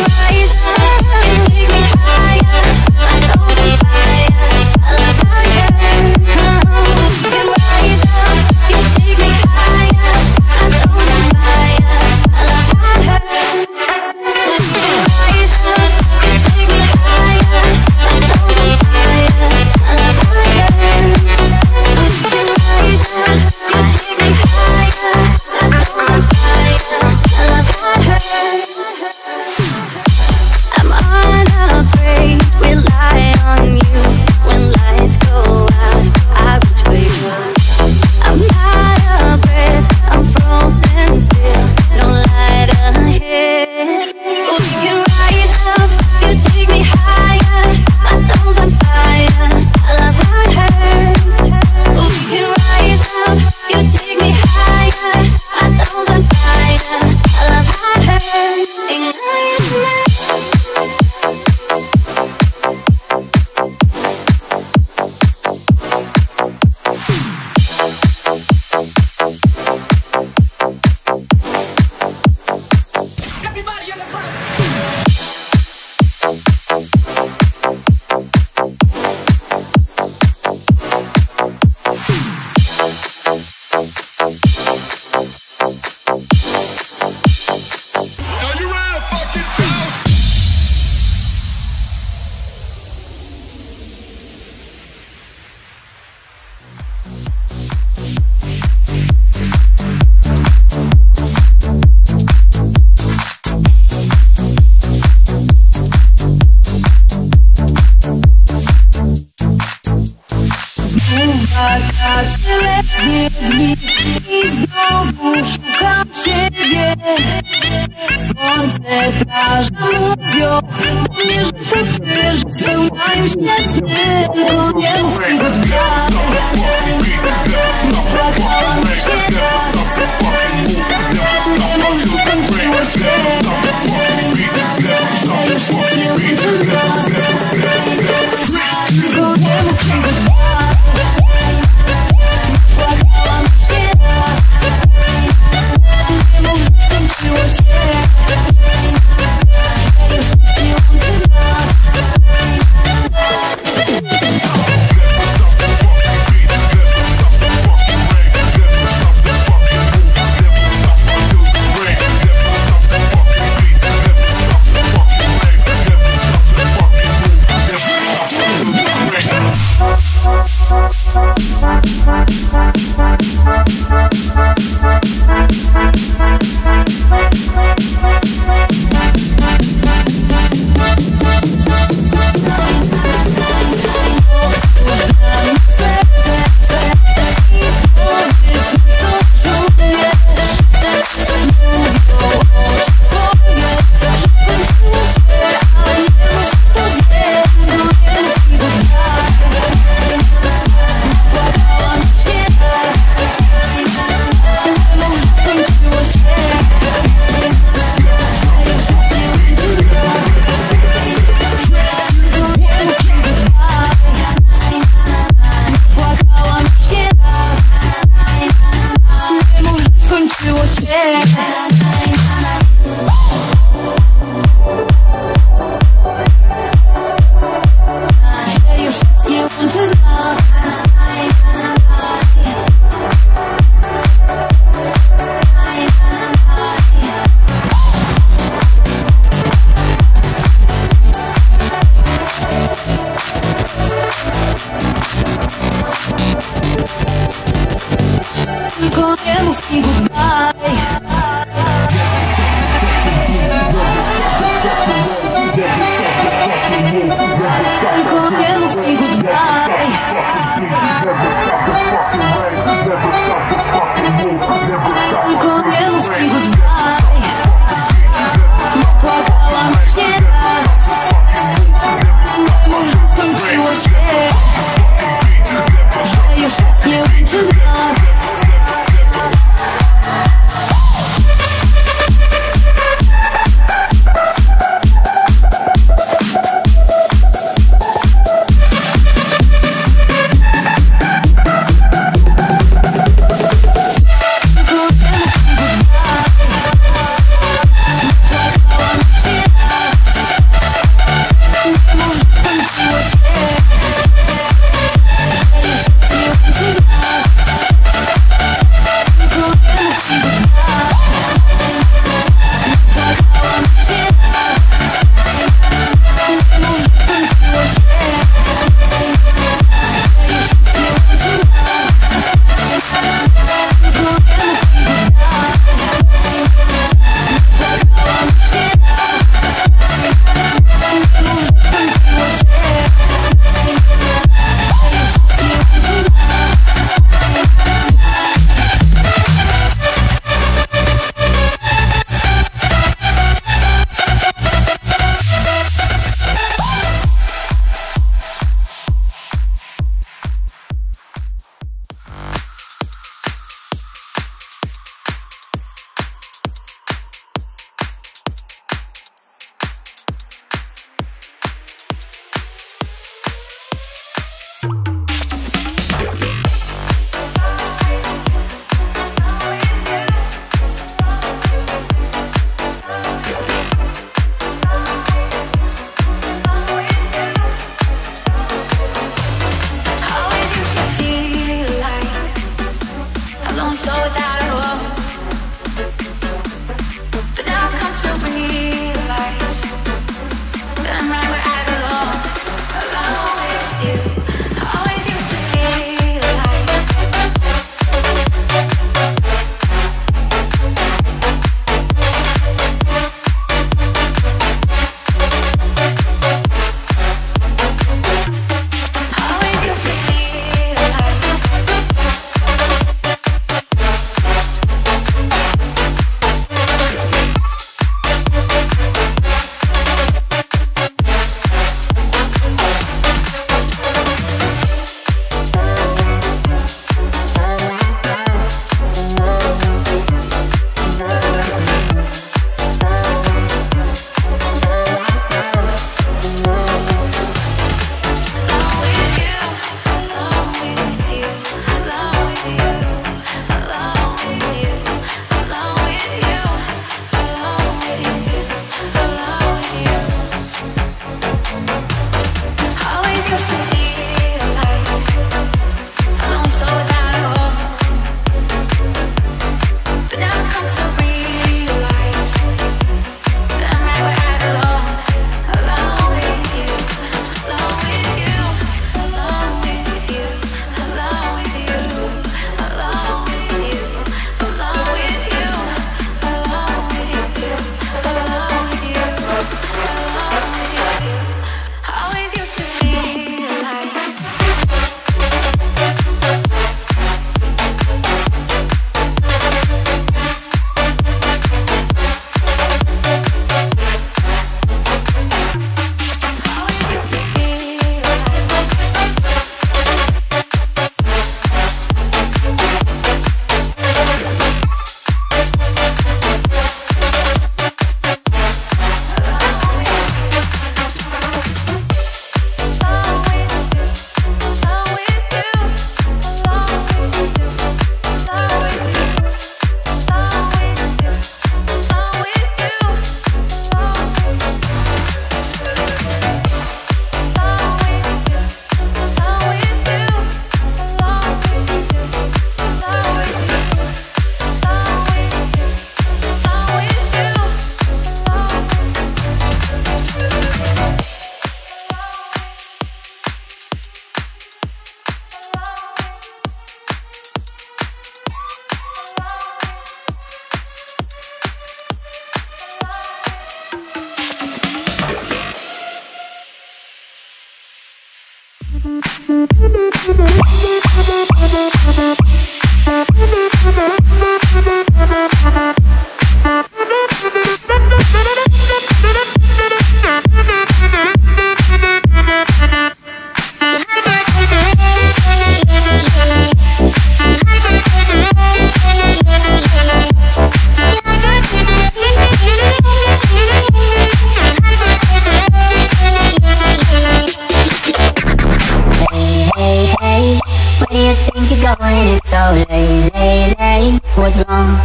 Going, it's so late, late, late. What's wrong?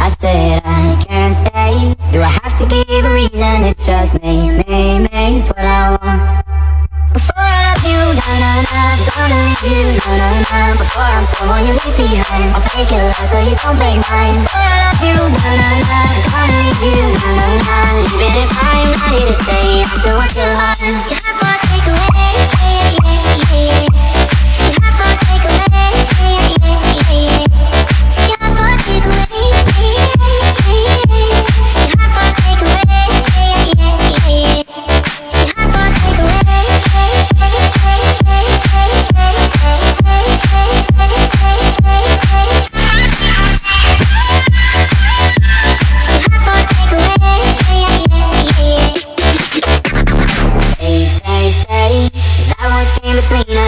I said I can't stay. Do I have to give a reason? It's just me, me, me. It's what I want. Before I love you, na na na, gonna leave you, na na na. Before I'm someone you leave behind, I'll break your love so you don't break mine. Before I love you, na na na, gonna leave you, na na na. Even if I'm not here to stay, I still want your heart. You have to take away.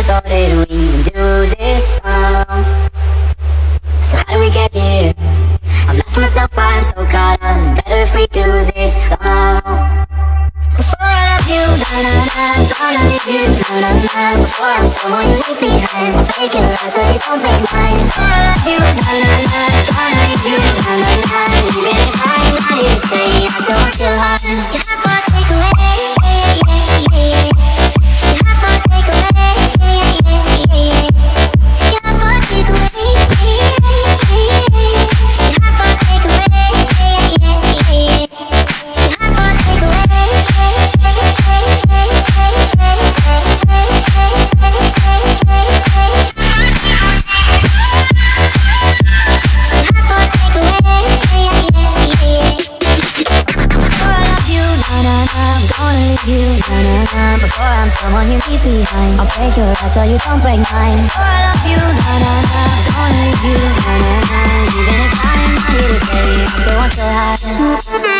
So did we do this all alone? So how did we get here? I'm asking myself why I'm so caught up. Better if we do this all alone. Before I love you, na-na-na, gonna leave you, na-na-na. Before I'm someone you leave behind, I'll break your love so you don't break mine. Before I love you, na-na-na, gonna leave you, na-na-na. Even if I'm not here to stay, I still want your heart. You have what I take away. Before I'm someone you leave behind, I'll break your heart so you don't break mine. Before I love you, na-na-na, gonna leave you, na-na-na. Even if I'm not here to stay, I still want your heart.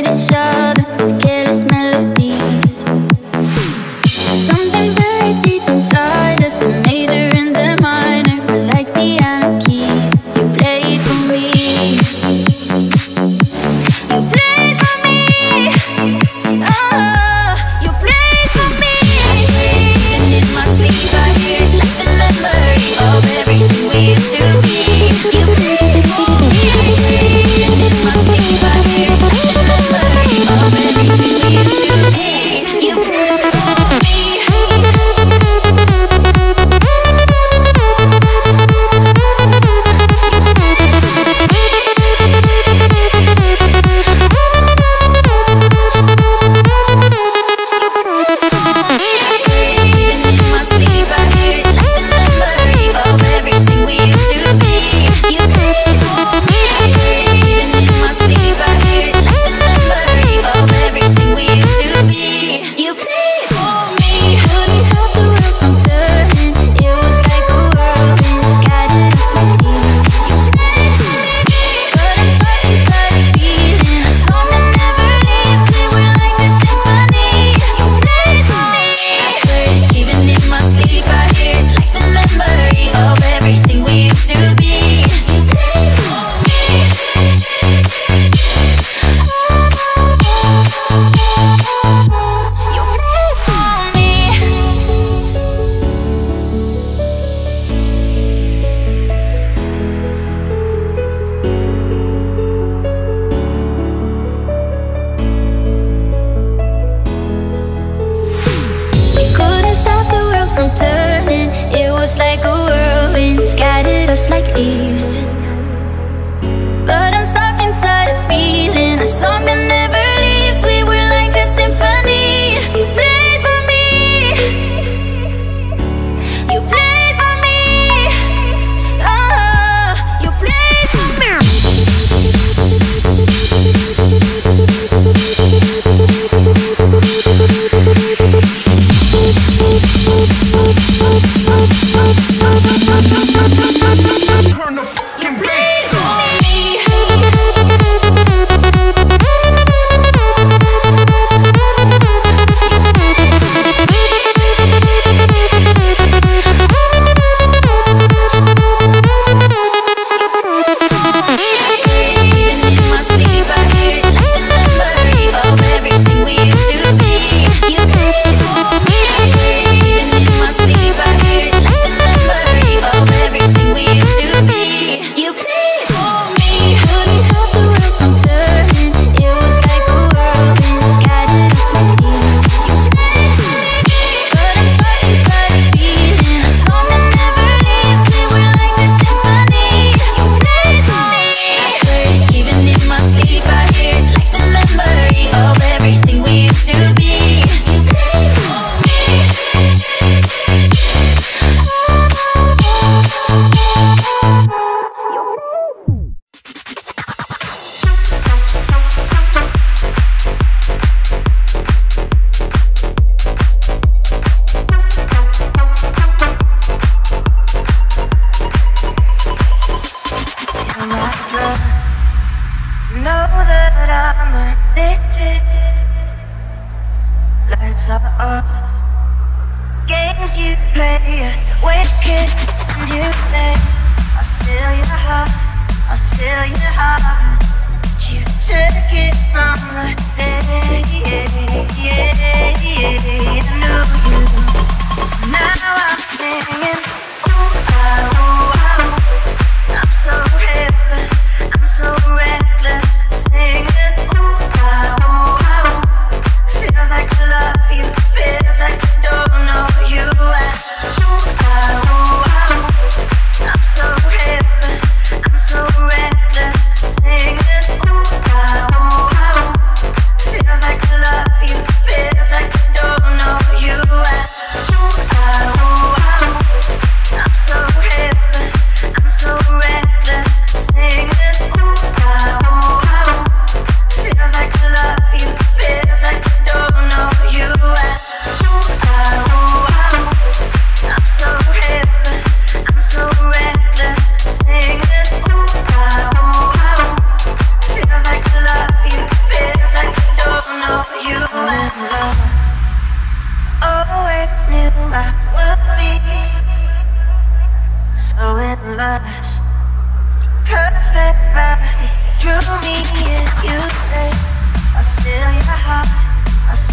Turn the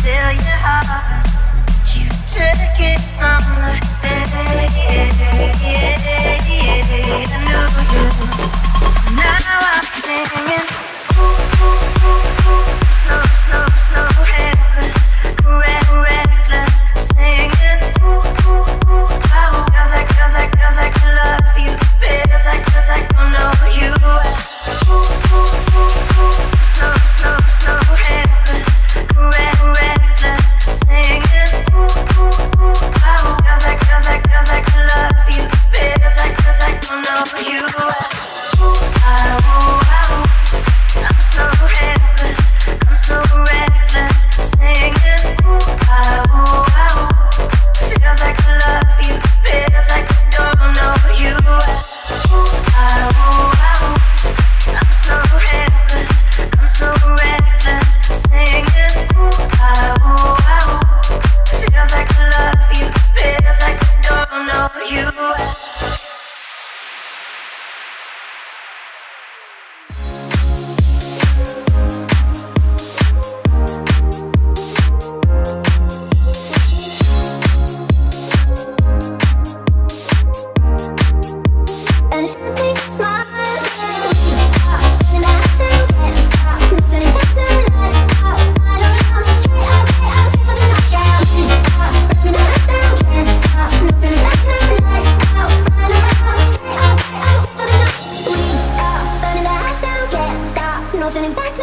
steal your heart. You took it from the day I knew you. Now I'm singing. Ooh, ooh, ooh, ooh. So, so, so helpless, re- reckless, singing. Ooh, ooh, ooh, oh. Feels like, feels like, feels like I love you. Feels like, feels like I know you. Ooh, ooh, ooh, ooh. So, so, so helpless, re- reckless, singing. Ooh, ooh, ooh, oh. Feels like, feels like, feels like I love you. Feels like, feels like I know you. Ooh, oh, oh. I'm so helpless, I'm so reckless, singing. Ooh, ow, ow. Feels like I love you, feels like I don't know you. Ooh, ow, ow. I'm so helpless, I'm so reckless, singing. Ooh, ow, ow. Feels like I love you, feels like I don't know you. No turning back,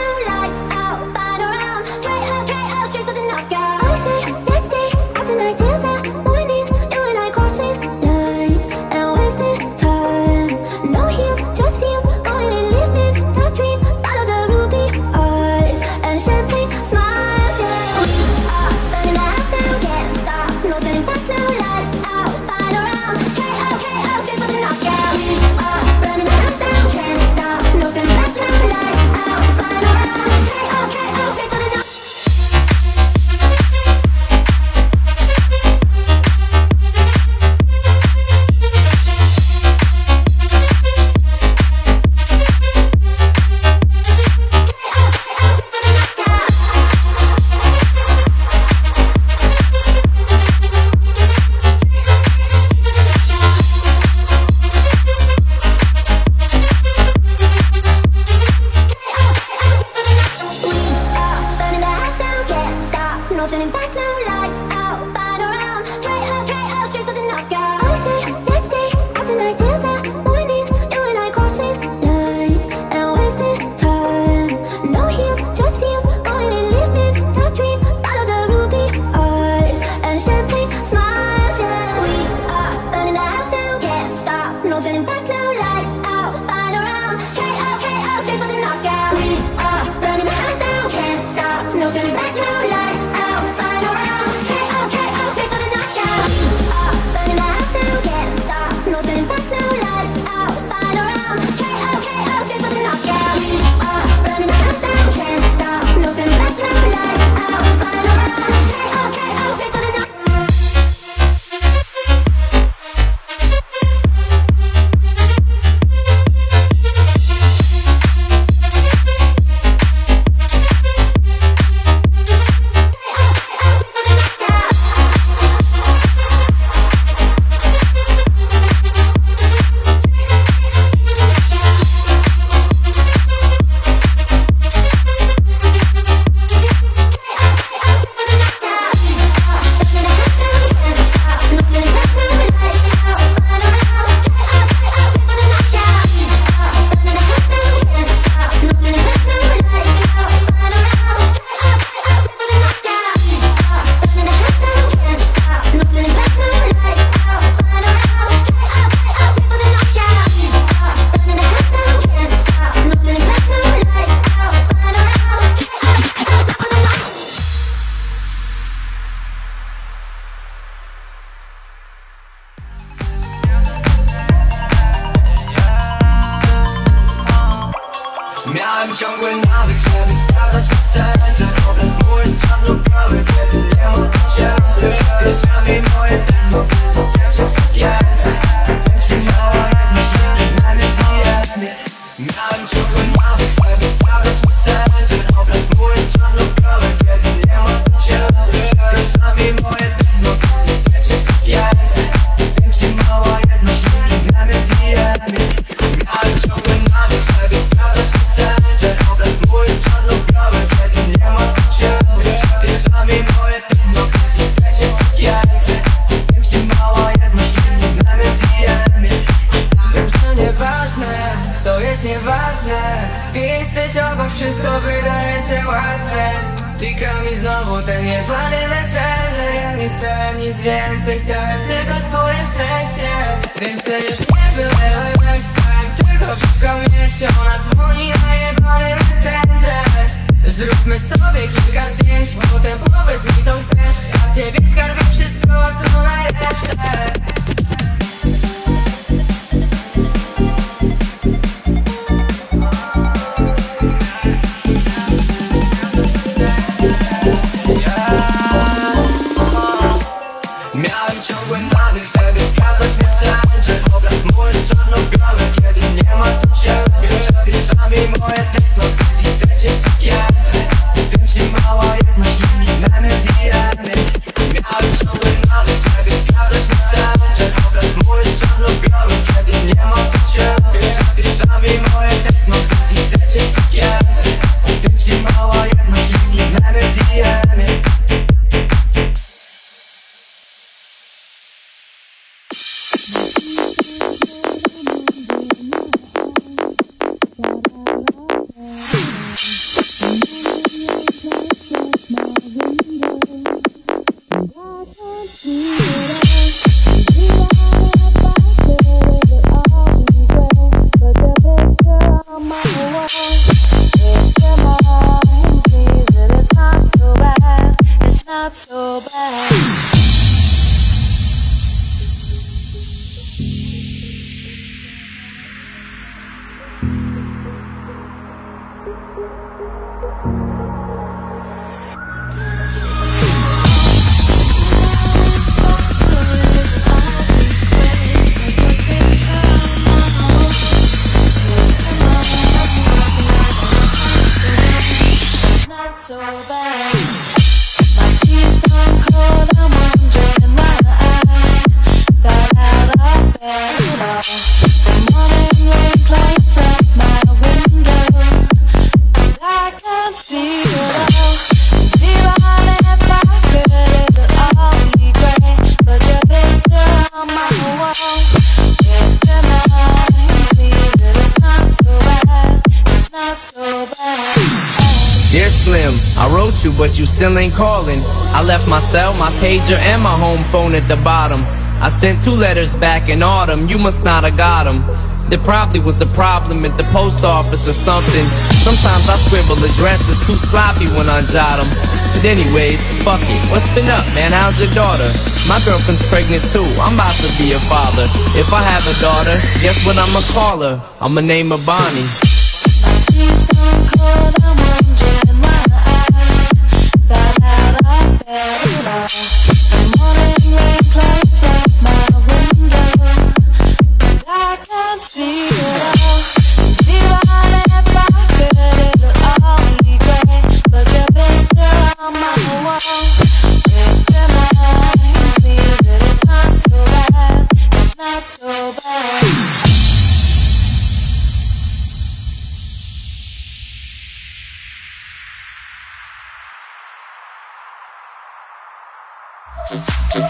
no lights out, final round. Pika mi znowu ten jebany messenger. Ja nie chciałem nic więcej, chciałem tylko twoje szczęście. Więcej już nie byłem tak, tylko wszystko mnie się ona dzwoni na jebany messenger. Zróbmy sobie kilka zdjęć, potem powiedz mi co chcesz. Dla ciebie skarbię wszystko co najlepsze. Miałem ciągły nawyk, żeby wskazać wystarczy obraz mój czarno-biały, kiedy nie ma tu ciebie. Przepiszami moje techno, widzę cię w sukience. Tym ci mała jedność, inni memy D M-y. Miałem ciągły nawyk, żeby wskazać wystarczy obraz mój czarno-biały, kiedy nie ma tu ciebie. Przepiszami moje techno, widzę cię w sukience. Tym ci mała jedność, inni memy D M-y. But you still ain't calling. I left my cell, my pager, and my home phone at the bottom. I sent two letters back in autumn, you must not have got them. There probably was a problem at the post office or something. Sometimes I scribble addresses too sloppy when I jot them. But anyways, fuck it, what's been up, man, how's your daughter? My girlfriend's pregnant too, I'm about to be a father. If I have a daughter, guess what I'ma call her? I'ma name her Bonnie. My tea's don't cold, I'm wondering why the morning rain clouds up my window, but I can't see it all. Even if I could, it'll all be great. But your picture on my wall, it reminds me that it's not so bad. It's not so bad. Thank you.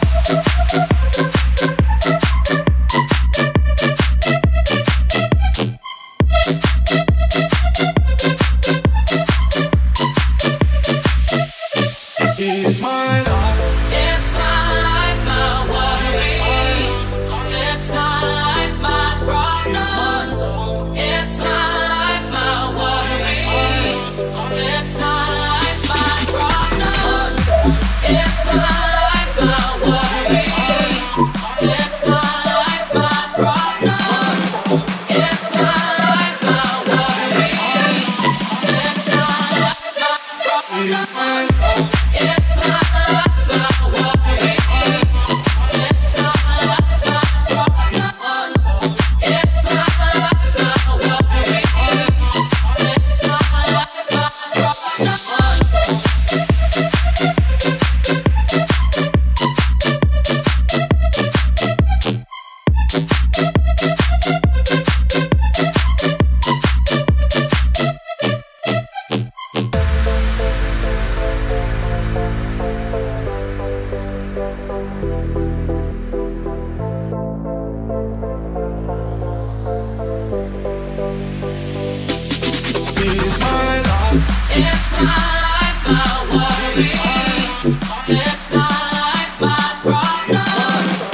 It's, it's my life, my problems.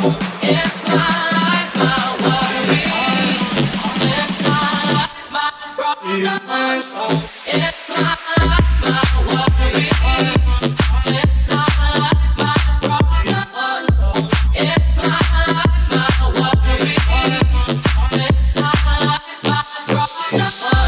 It's my life, my worries. It's my life, my problems. It's my life, my worries. It's my life, my problems. It's my life, my worries. It's my life, my problems. It's my life, my worries.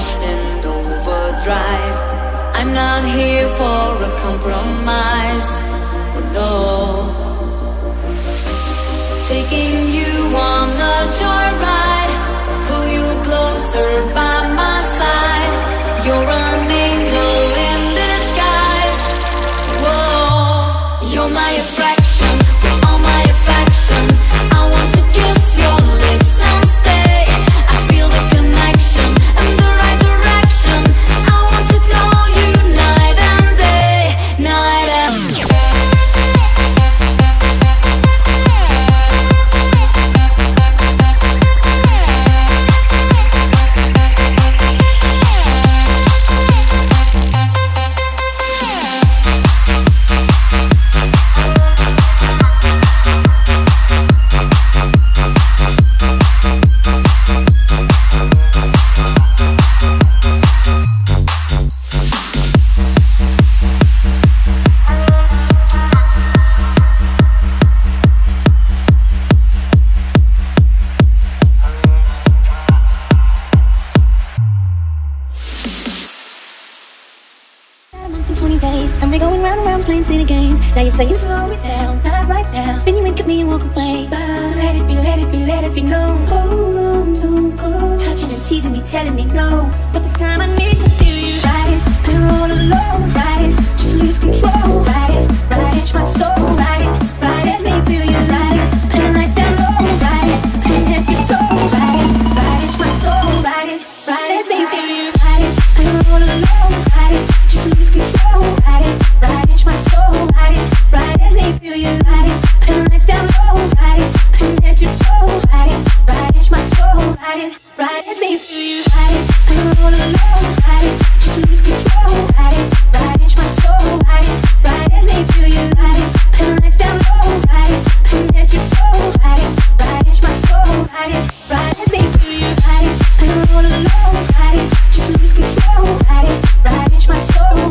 rushed and overdrive. I'm not here for a compromise, oh no. Taking you on a joyride, pull you closer by my side. You're an angel in disguise, whoa. You're my attraction, you're all my affection. I want to kiss your lips and stay. I feel the connection and the right direction. I want to call you night and day, night and twenty days, and we're going round and round playing silly games. Now you say you slow me down, not right now. Then you wink at me and walk away. Bye. Let it be, let it be, let it be known. Hold on, don't go. Touching and teasing me, telling me no. But this time I need to feel you. Ride it, I'm all alone. Ride it, just lose control. Ride it, now I catch my soul. Ride it, ride it, make me feel you. Ride it, turn the lights down low. Ride it, I'm empty toe. Ride it, now I catch my soul. Ride it, ride it, make me feel you. Ride it, I'm all alone. Ride it, just lose control. Ride it, ride it, my soul. Ride it, ride it, make me feel you. Ride it, turn the lights down low. Ride it, I'm head to toe. Ride it, ride it, my soul. Ride it, ride it, make me feel you. Ride it, I'm all alone. Ride it, just lose control. Ride it, ride it, my soul. Ride it, ride it, make me feel you. Ride it, turn the lights down low. Ride it, I'm head to toe. Ride it, ride it, my soul. Ride it, ride it, make me feel you. Ride it, I'm all alone. Ride it, just lose control. Ride it, ride it, my soul.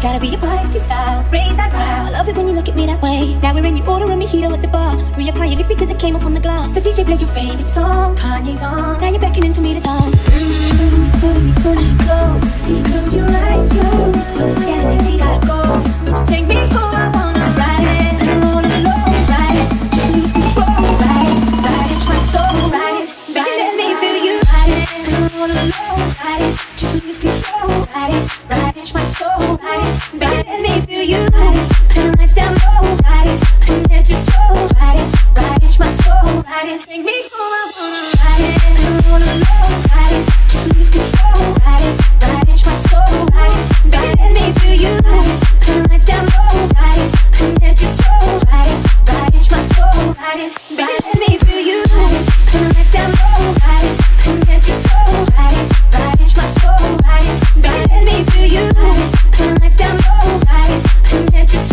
Gotta be your feisty style, raise that brow. I love it when you look at me that way. Now we're in your order, I'm a hero at the bar. Reapply your lip because it came off on the glass. The D J plays your favorite song, Kanye's on. Now you're beckoning for me to dance. Mm-hmm. Pull me, pull me close. And you close your eyes, close. Yeah, baby, gotta go. Would you take me home? I wanna ride it. I'm all alone, ride it. Just lose control, ride it. Ride it, my soul, ride it. Baby, let me feel you. Ride it, I'm all alone, ride it. Just lose control, ride it. Ride it, my soul. Ride it, let me feel you. Ride it, turn the lights down low. Ride it, I'm head to toe. Ride it, ride it, my soul. Ride it, take me home, I wanna ride it. I'm all alone. Ride it, just lose control. Ride it, ride it, my soul. Ride it, ride it, let me feel you. Ride it, turn the lights down low. Ride it, I'm head to toe. Ride it, ride it, my soul. Ride it, ride it, let me feel you. Ride it, turn the lights down low. Ride it, I'm head to toe. Ride it, ride it, my soul. Ride it, ride it, let me feel you. Ride it, turn the lights down low. Ride it, I'm head to toe.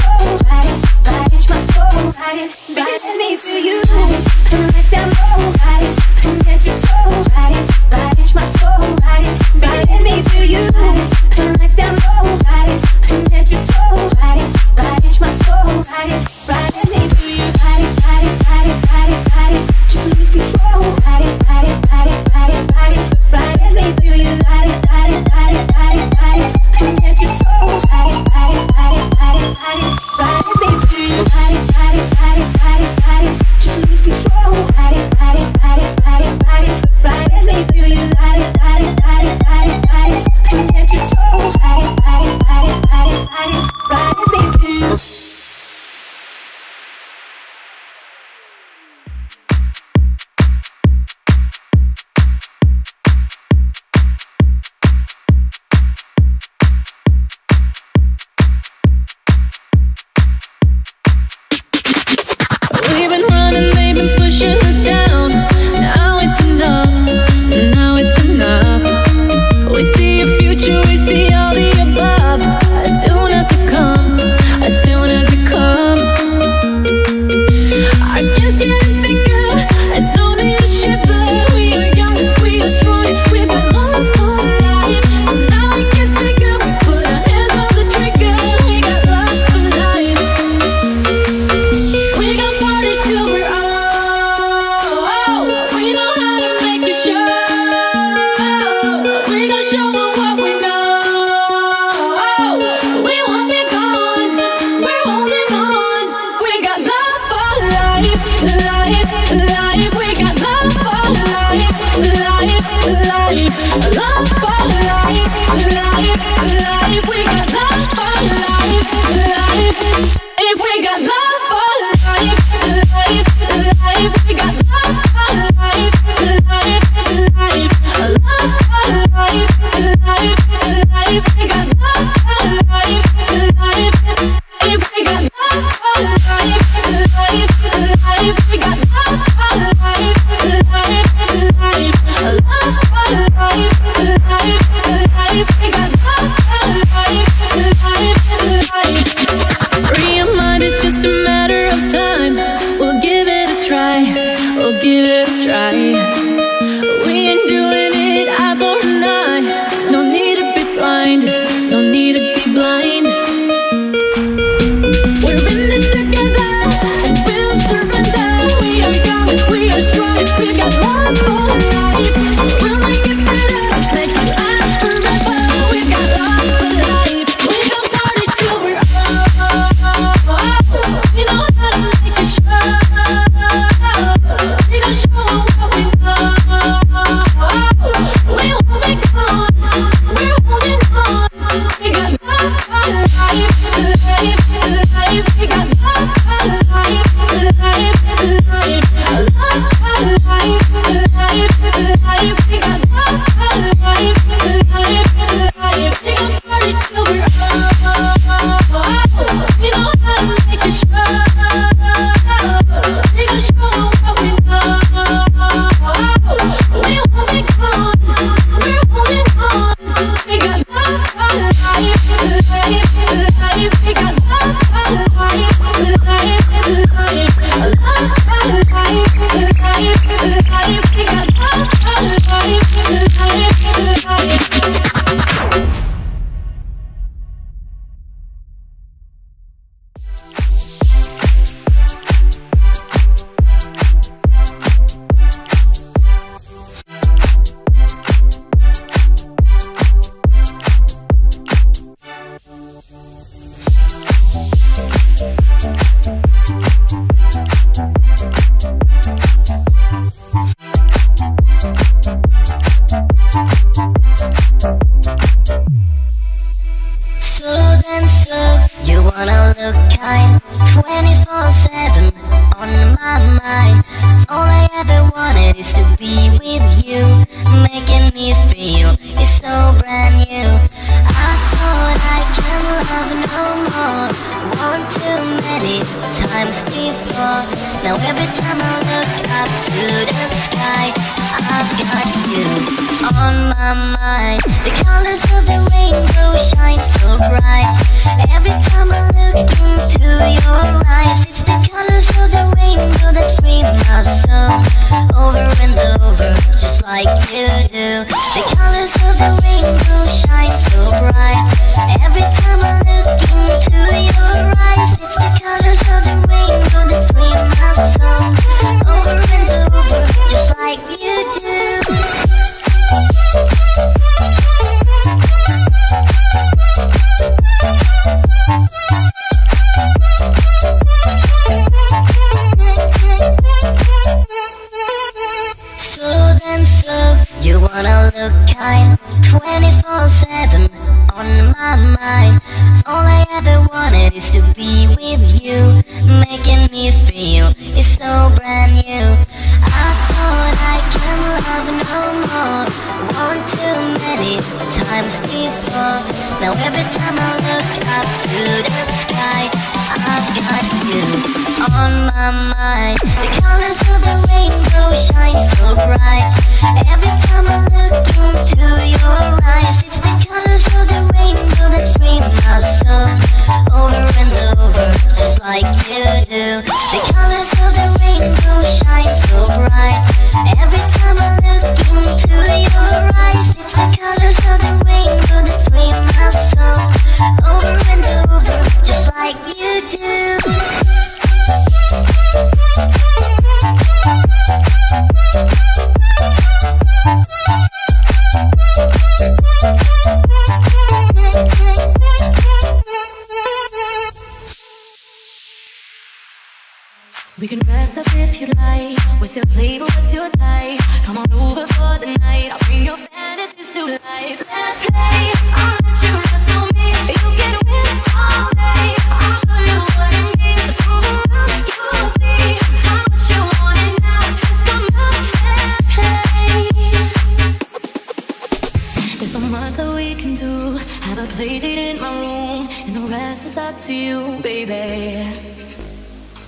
much that we can do. Have a play date in my room, and the rest is up to you, baby.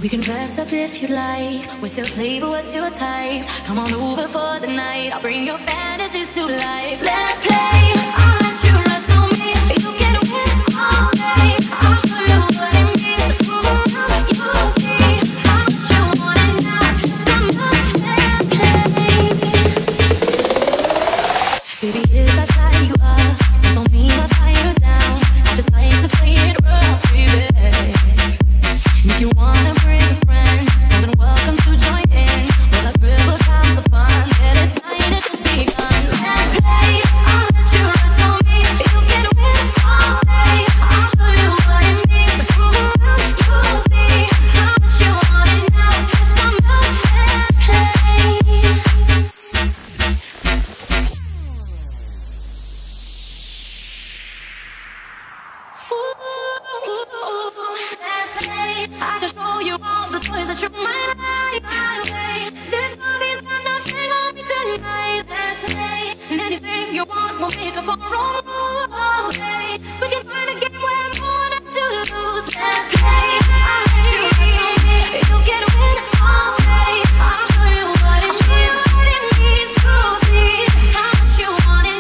We can dress up if you like. What's your flavor? What's your type? Come on over for the night. I'll bring your fantasies to life. Let's play. I'll let you wrestle me. You can win all day. I'll show you what it means to prove up. You'll see how much you want it now. Just come up and play. Baby, if I tie you up, I don't mean I tie you down. I just like to play it rough, baby. And if you wanna bring a friend, more than welcome to join in. We'll have triple times of fun. Yeah, this night has just begun. Let's play. I'll let you wrestle me. You can win all day. I'll show you what it means to prove around. You'll see how much you want it now. Just come out and play. Ooh, let's play. I can show you all the toys that you might like. My way, this mommy's got nothing on me tonight. Let's play, and anything you want, we'll make up our own rules. Play, we can find a game where I'm going up to lose. Let's play. I'll let you wrestle me. You can win all day. I'll show you what it means. Let's play. I'll let you wrestle me. Let you wrestle me.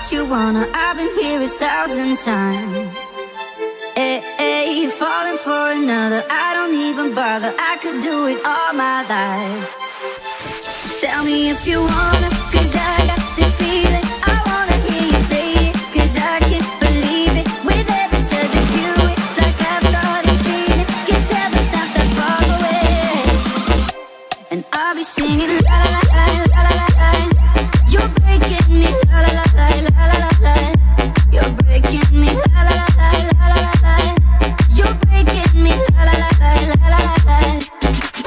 what you wanna, I've been here a thousand times. Ay, ay, falling for another, I don't even bother, I could do it all my life. So tell me if you wanna, cause I got this feeling, I wanna hear you say it, cause I can't believe it. With every touch of you, it's like I've started feeling, cause heaven's not that far away. And I'll be singing la la la la la la la. You're breaking me, la la la la la la la. You're breaking me, la la la la la la la. You're breaking me, la la la la la la la.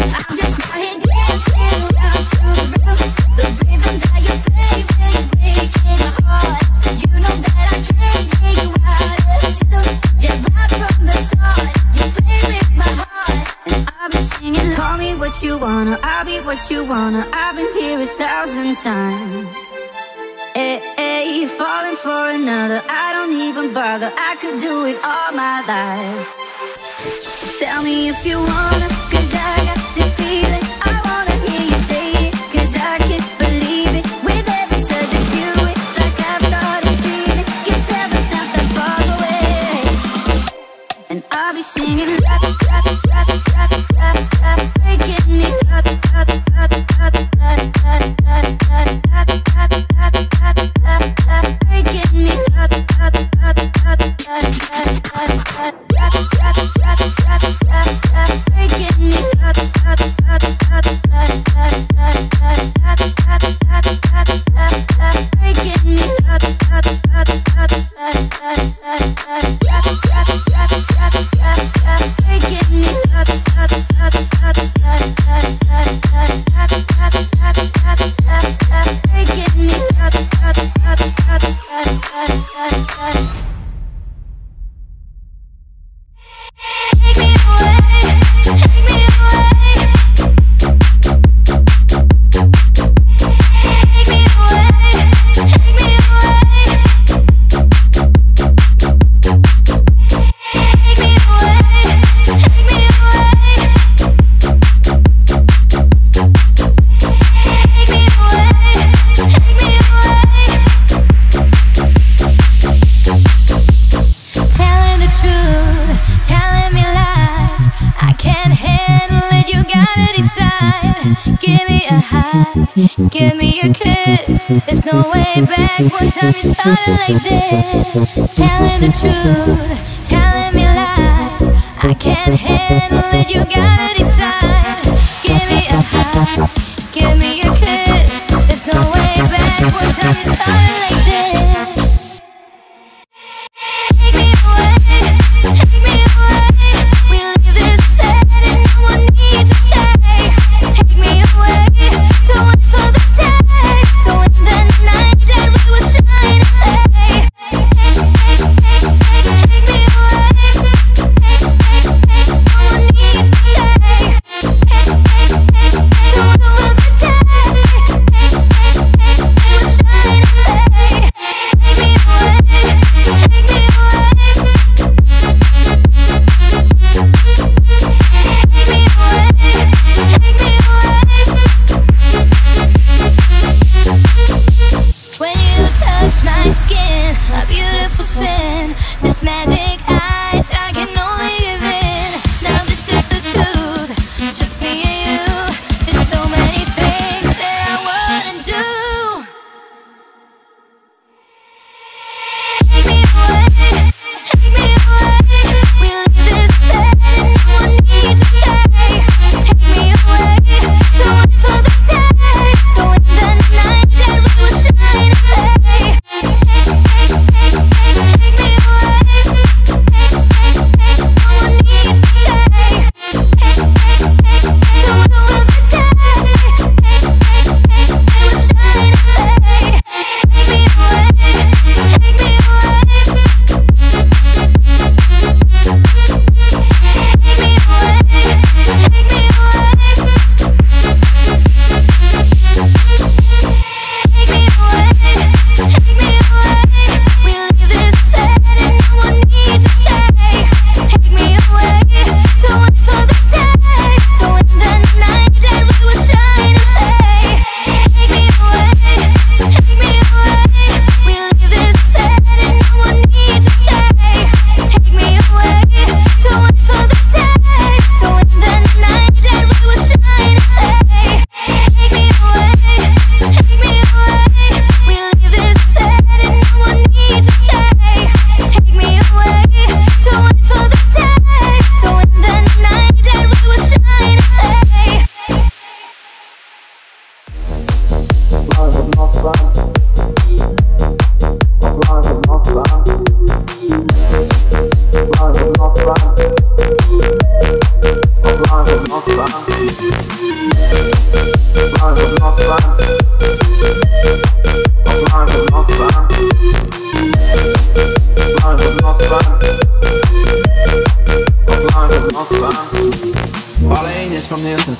I'm just right here, feel down through the rhythm, the rhythm that you play, play, breaking my heart. You know that I'm trying to get you out of the system. Yeah, right from the start, you play with my heart, and I'll be singing. Call me what you wanna, I'll be what you wanna. I've been here a thousand times. Ay, ay, falling for another, I don't even bother, I could do it all my life. So tell me if you wanna, cause I got this feeling, I wanna hear you say it, cause I can't believe it. With every touch of you, it's like I've started feeling, cause heaven's not that far away. And I'll be singing la la la la la la la. Breaking me la la la la la la la la. Give me a kiss, there's no way back. One time you started like this. Telling the truth, telling me lies, I can't handle it, you gotta decide. Give me a hug, give me a kiss, there's no way back. One time you started like this. Take me away, take me away. We leave this bed and no one needs to stay. Take me away, don't wait for the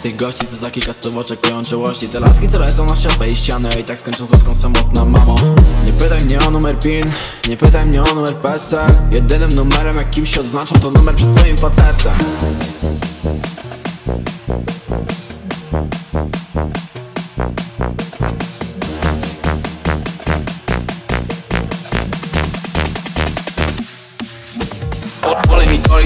z tych gości, co za kilka stołoczek pełen czołości. Te laski co lecą na siopę i ścianę, i tak skończą z łaską samotna mamo. Nie pytaj mnie o numer PIN, nie pytaj mnie o numer PESEL. Jedynym numerem jakim się odznaczam to numer przed twoim facetem.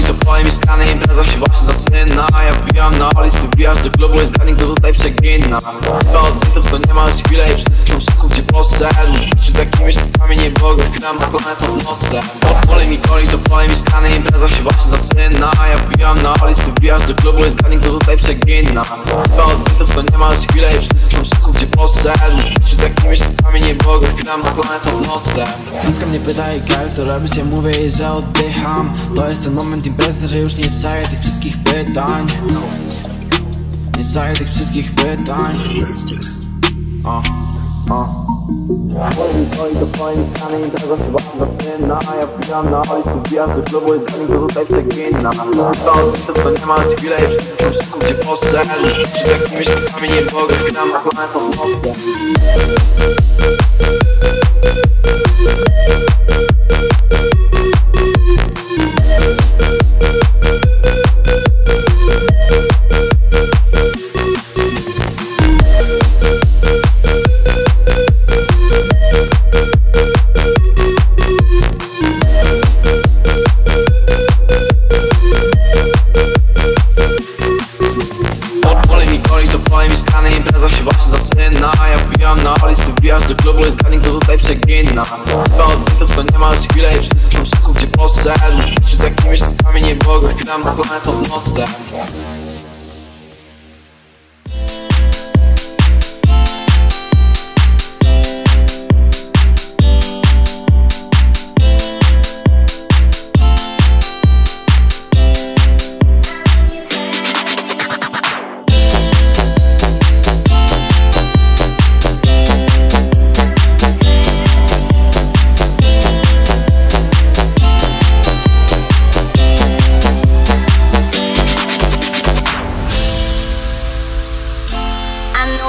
To pole mieszkane, impreza się właśnie zaczyna. Ja wbijam na olis, ty wbijasz do klubu, jest dla nich, kto tutaj przegina. Chyba odbytów to nie ma już chwilę i wszyscy są wszystko gdzie poszedł. Wrócił za kimś, czasami nie było go, chwila ma planetę w nosem. Pole mi koli, to pole mieszkane, impreza się właśnie zaczyna. Ja wbijam na olis, ty wbijasz do klubu, jest dla nich, kto tutaj przegina. Chyba odbytów to nie ma już chwilę i wszyscy są wszystko gdzie poszedł. Wrócił za kimś, czasami nie było go, chwila ma planetę w nosem. Wszystko mnie pytaj, guys, co robisz, ja mówię jej, że oddycham. To jest ten moment imprezy, że już nie czaję tych wszystkich pytań. Nie czaję tych wszystkich pytań. O, o. Poli to poli, stany impreza się bardzo syna. Ja wbijam na olis, wbijam do klubu i z nich tutaj przegina. To to nie ma już chwilę i wszyscy wszystko gdzie poszedł. Czy jakimiś czasami nie mogę, chwilam na planetę w nocy. Impreza się właśnie zaczyna. Ja wbijam na olis, ty wbijasz do klubu, jest dla nich, kto tutaj przegina. Chyba odbytów to nie ma już chwilę i wszyscy są wszystko gdzie poszedł. Czy z jakimiś czasami nie było go, chwila ma planetę w nosem.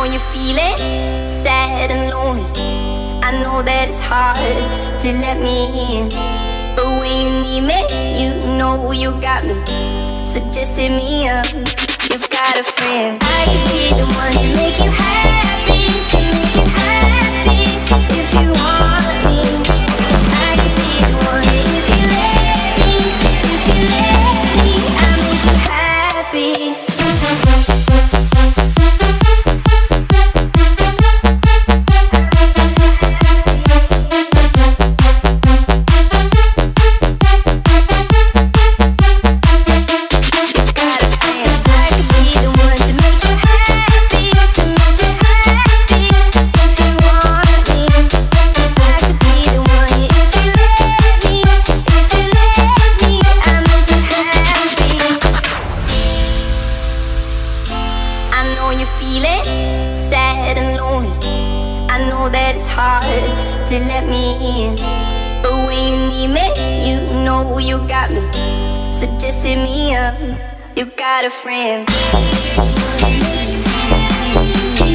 You're feeling sad and lonely. I know that it's hard to let me in, but when you need me, you know you got me. So just hit me up, you got a friend. I could be the one to make you happy, to make you happy if you want me. I could be the one if you let me, if you let me, I'll make you happy. To let me in, but when you need me, you know you got me. So just hit me up, you got a friend. Be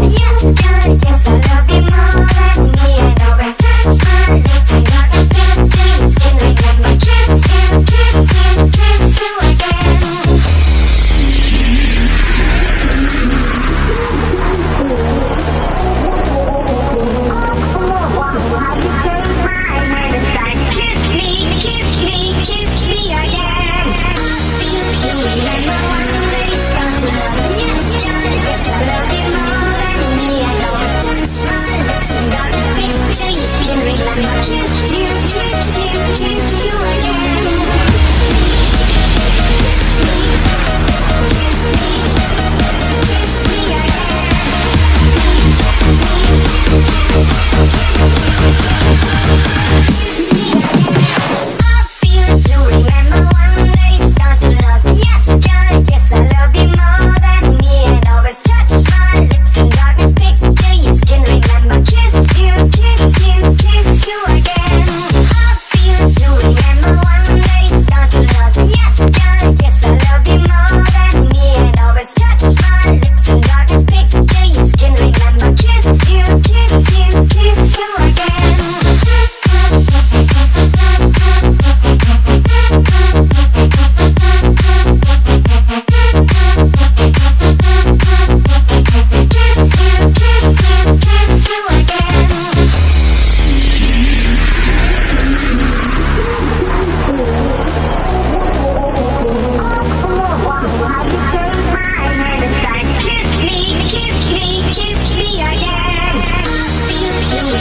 Yes, girl, yes, I love you more than me. And I'll attach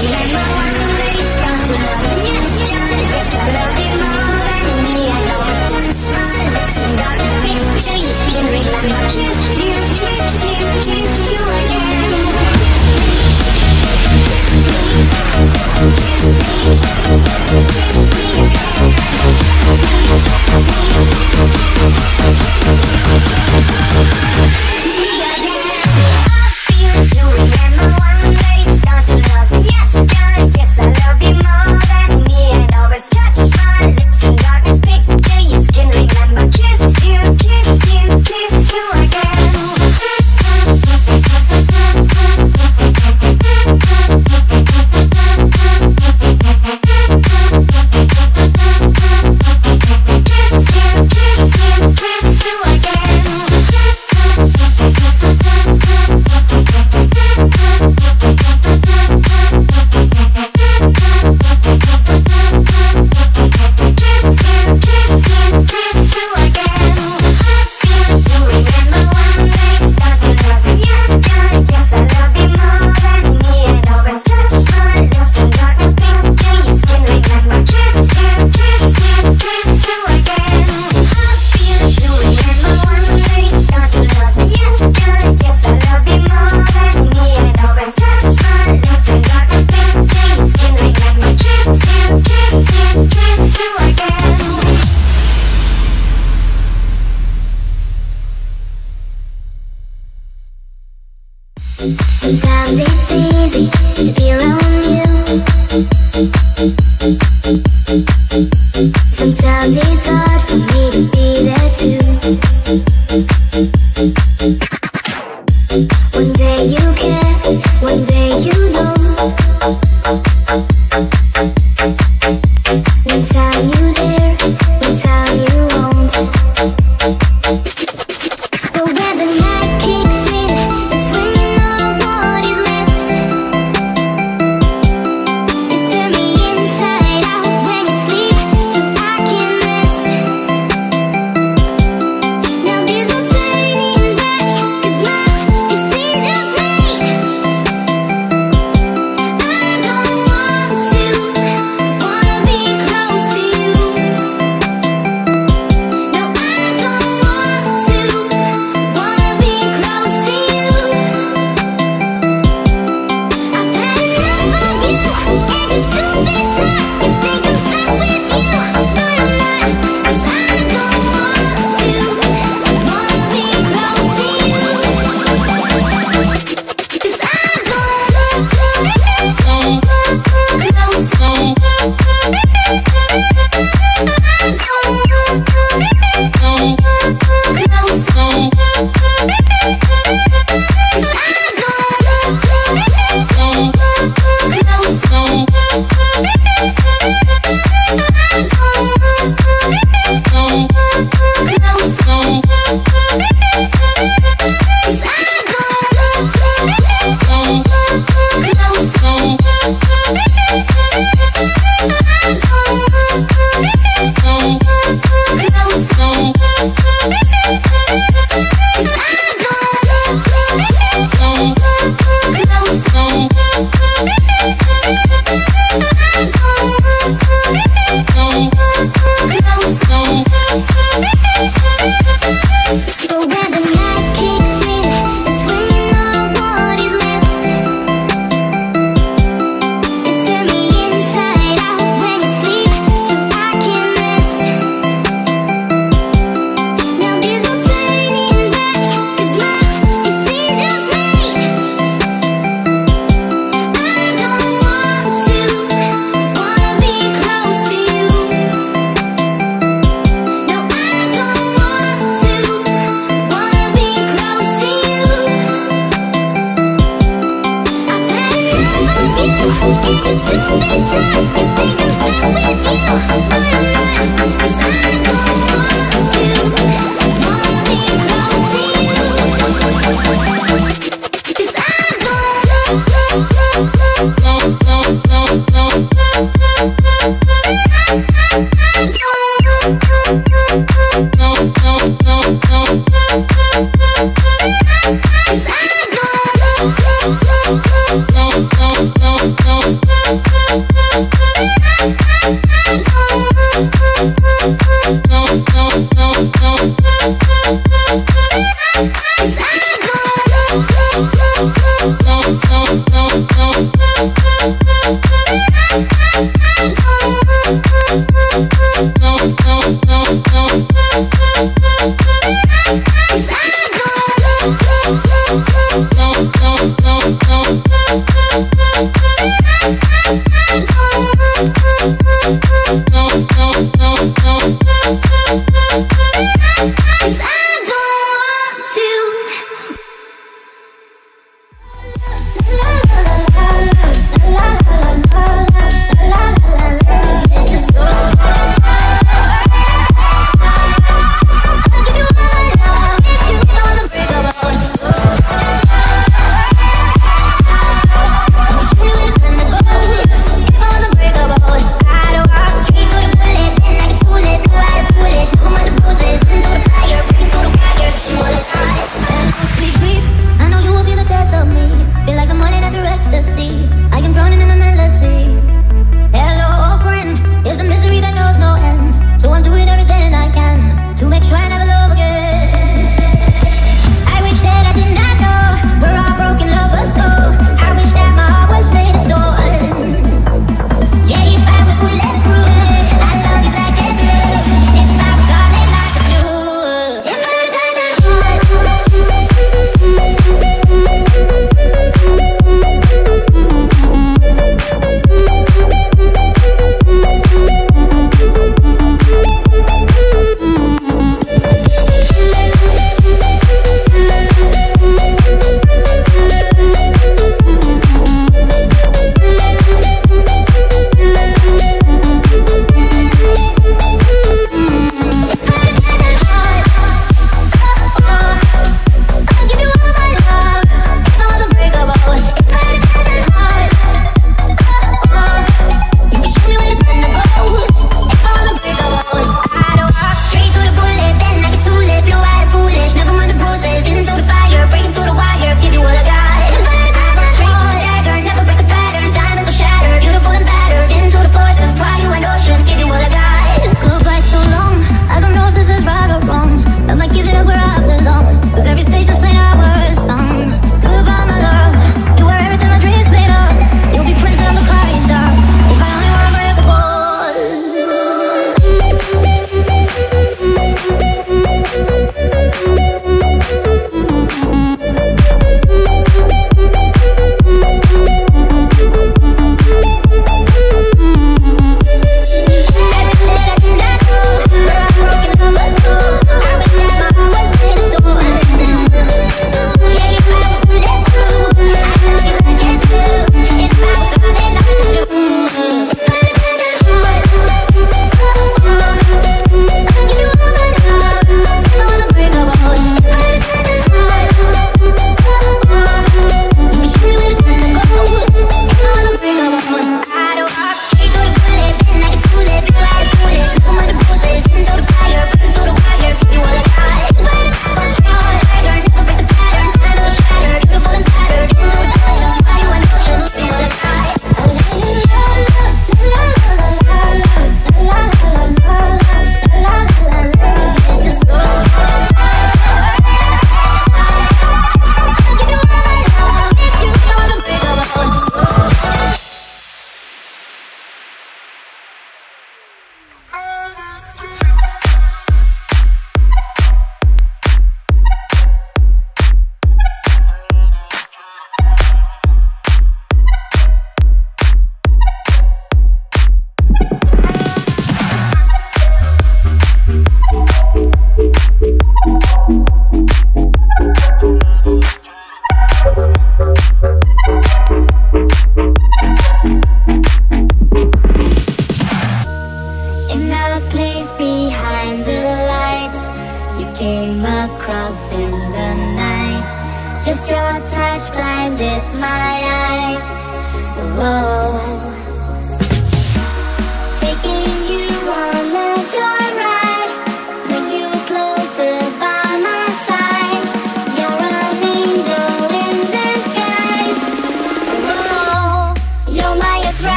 We'll be right back.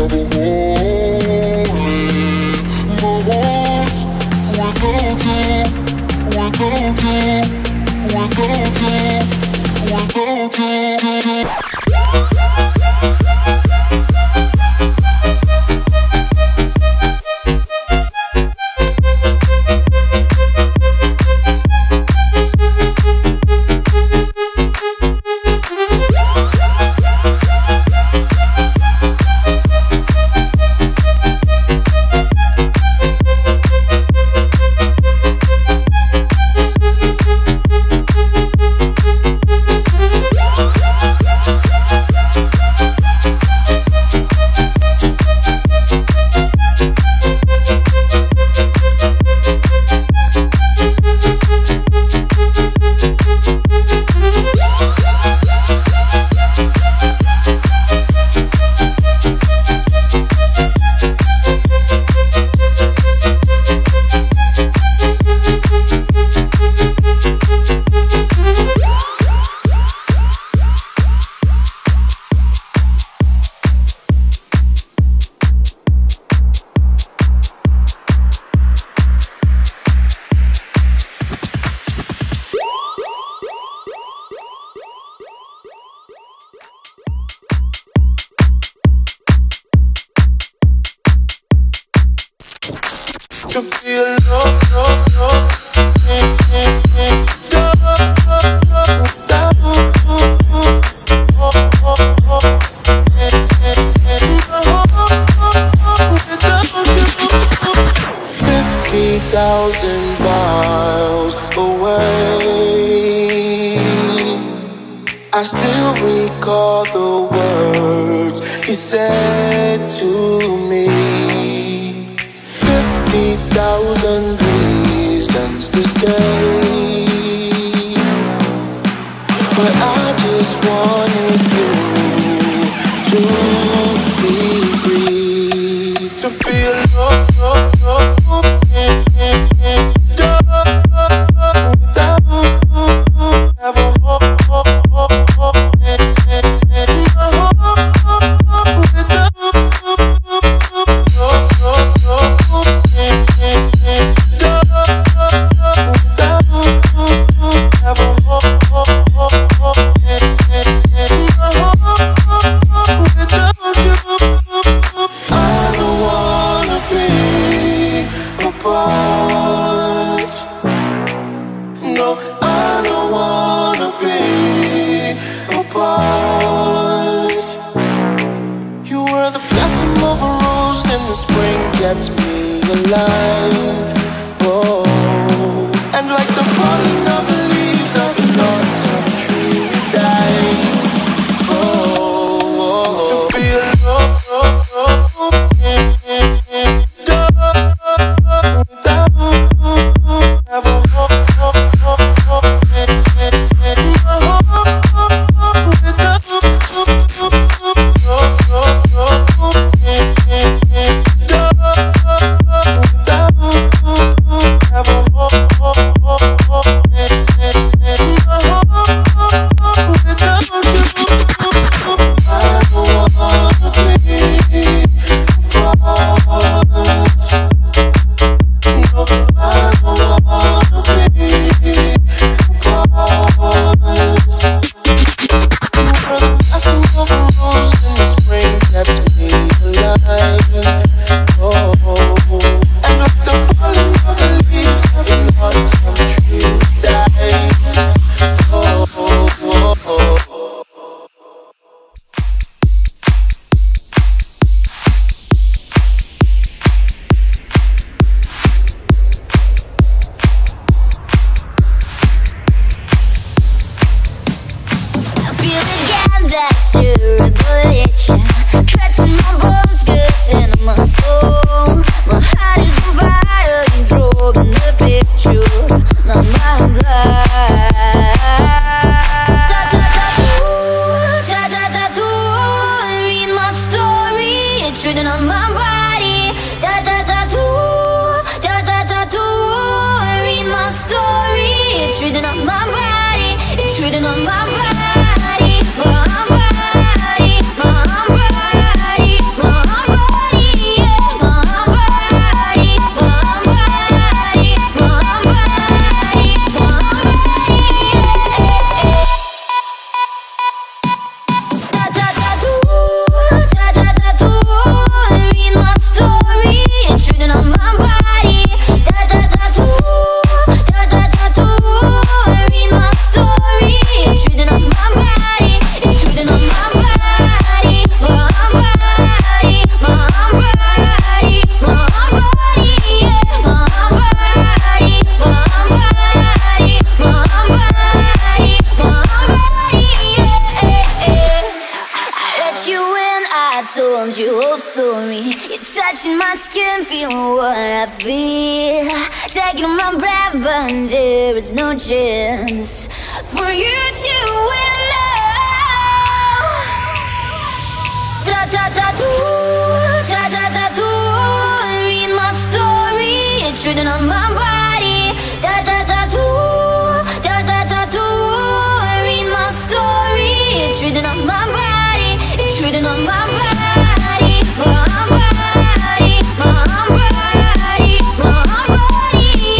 I My body, my body, my body. story. You're touching my skin, feeling what I feel. Taking my breath, but there is no chance for you to win. Ta ta ta doo, ta ta ta doo. Read my story, it's written on my body. Ta ta ta doo, ta ta ta doo. Read my story, it's written on my body. It's written on my body, my body, my body, my body.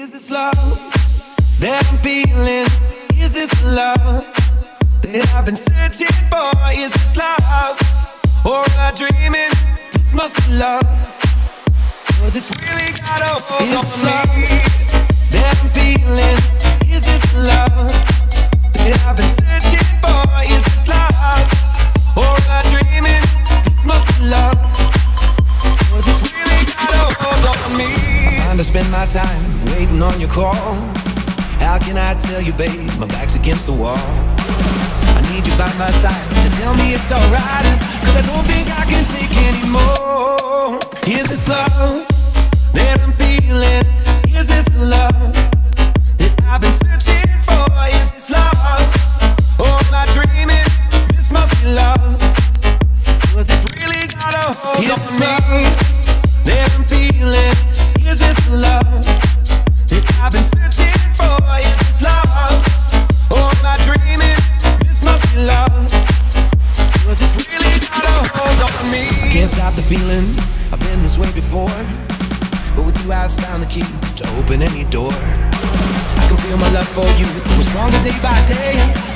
Is this love that I'm feeling? Is this love Day by day,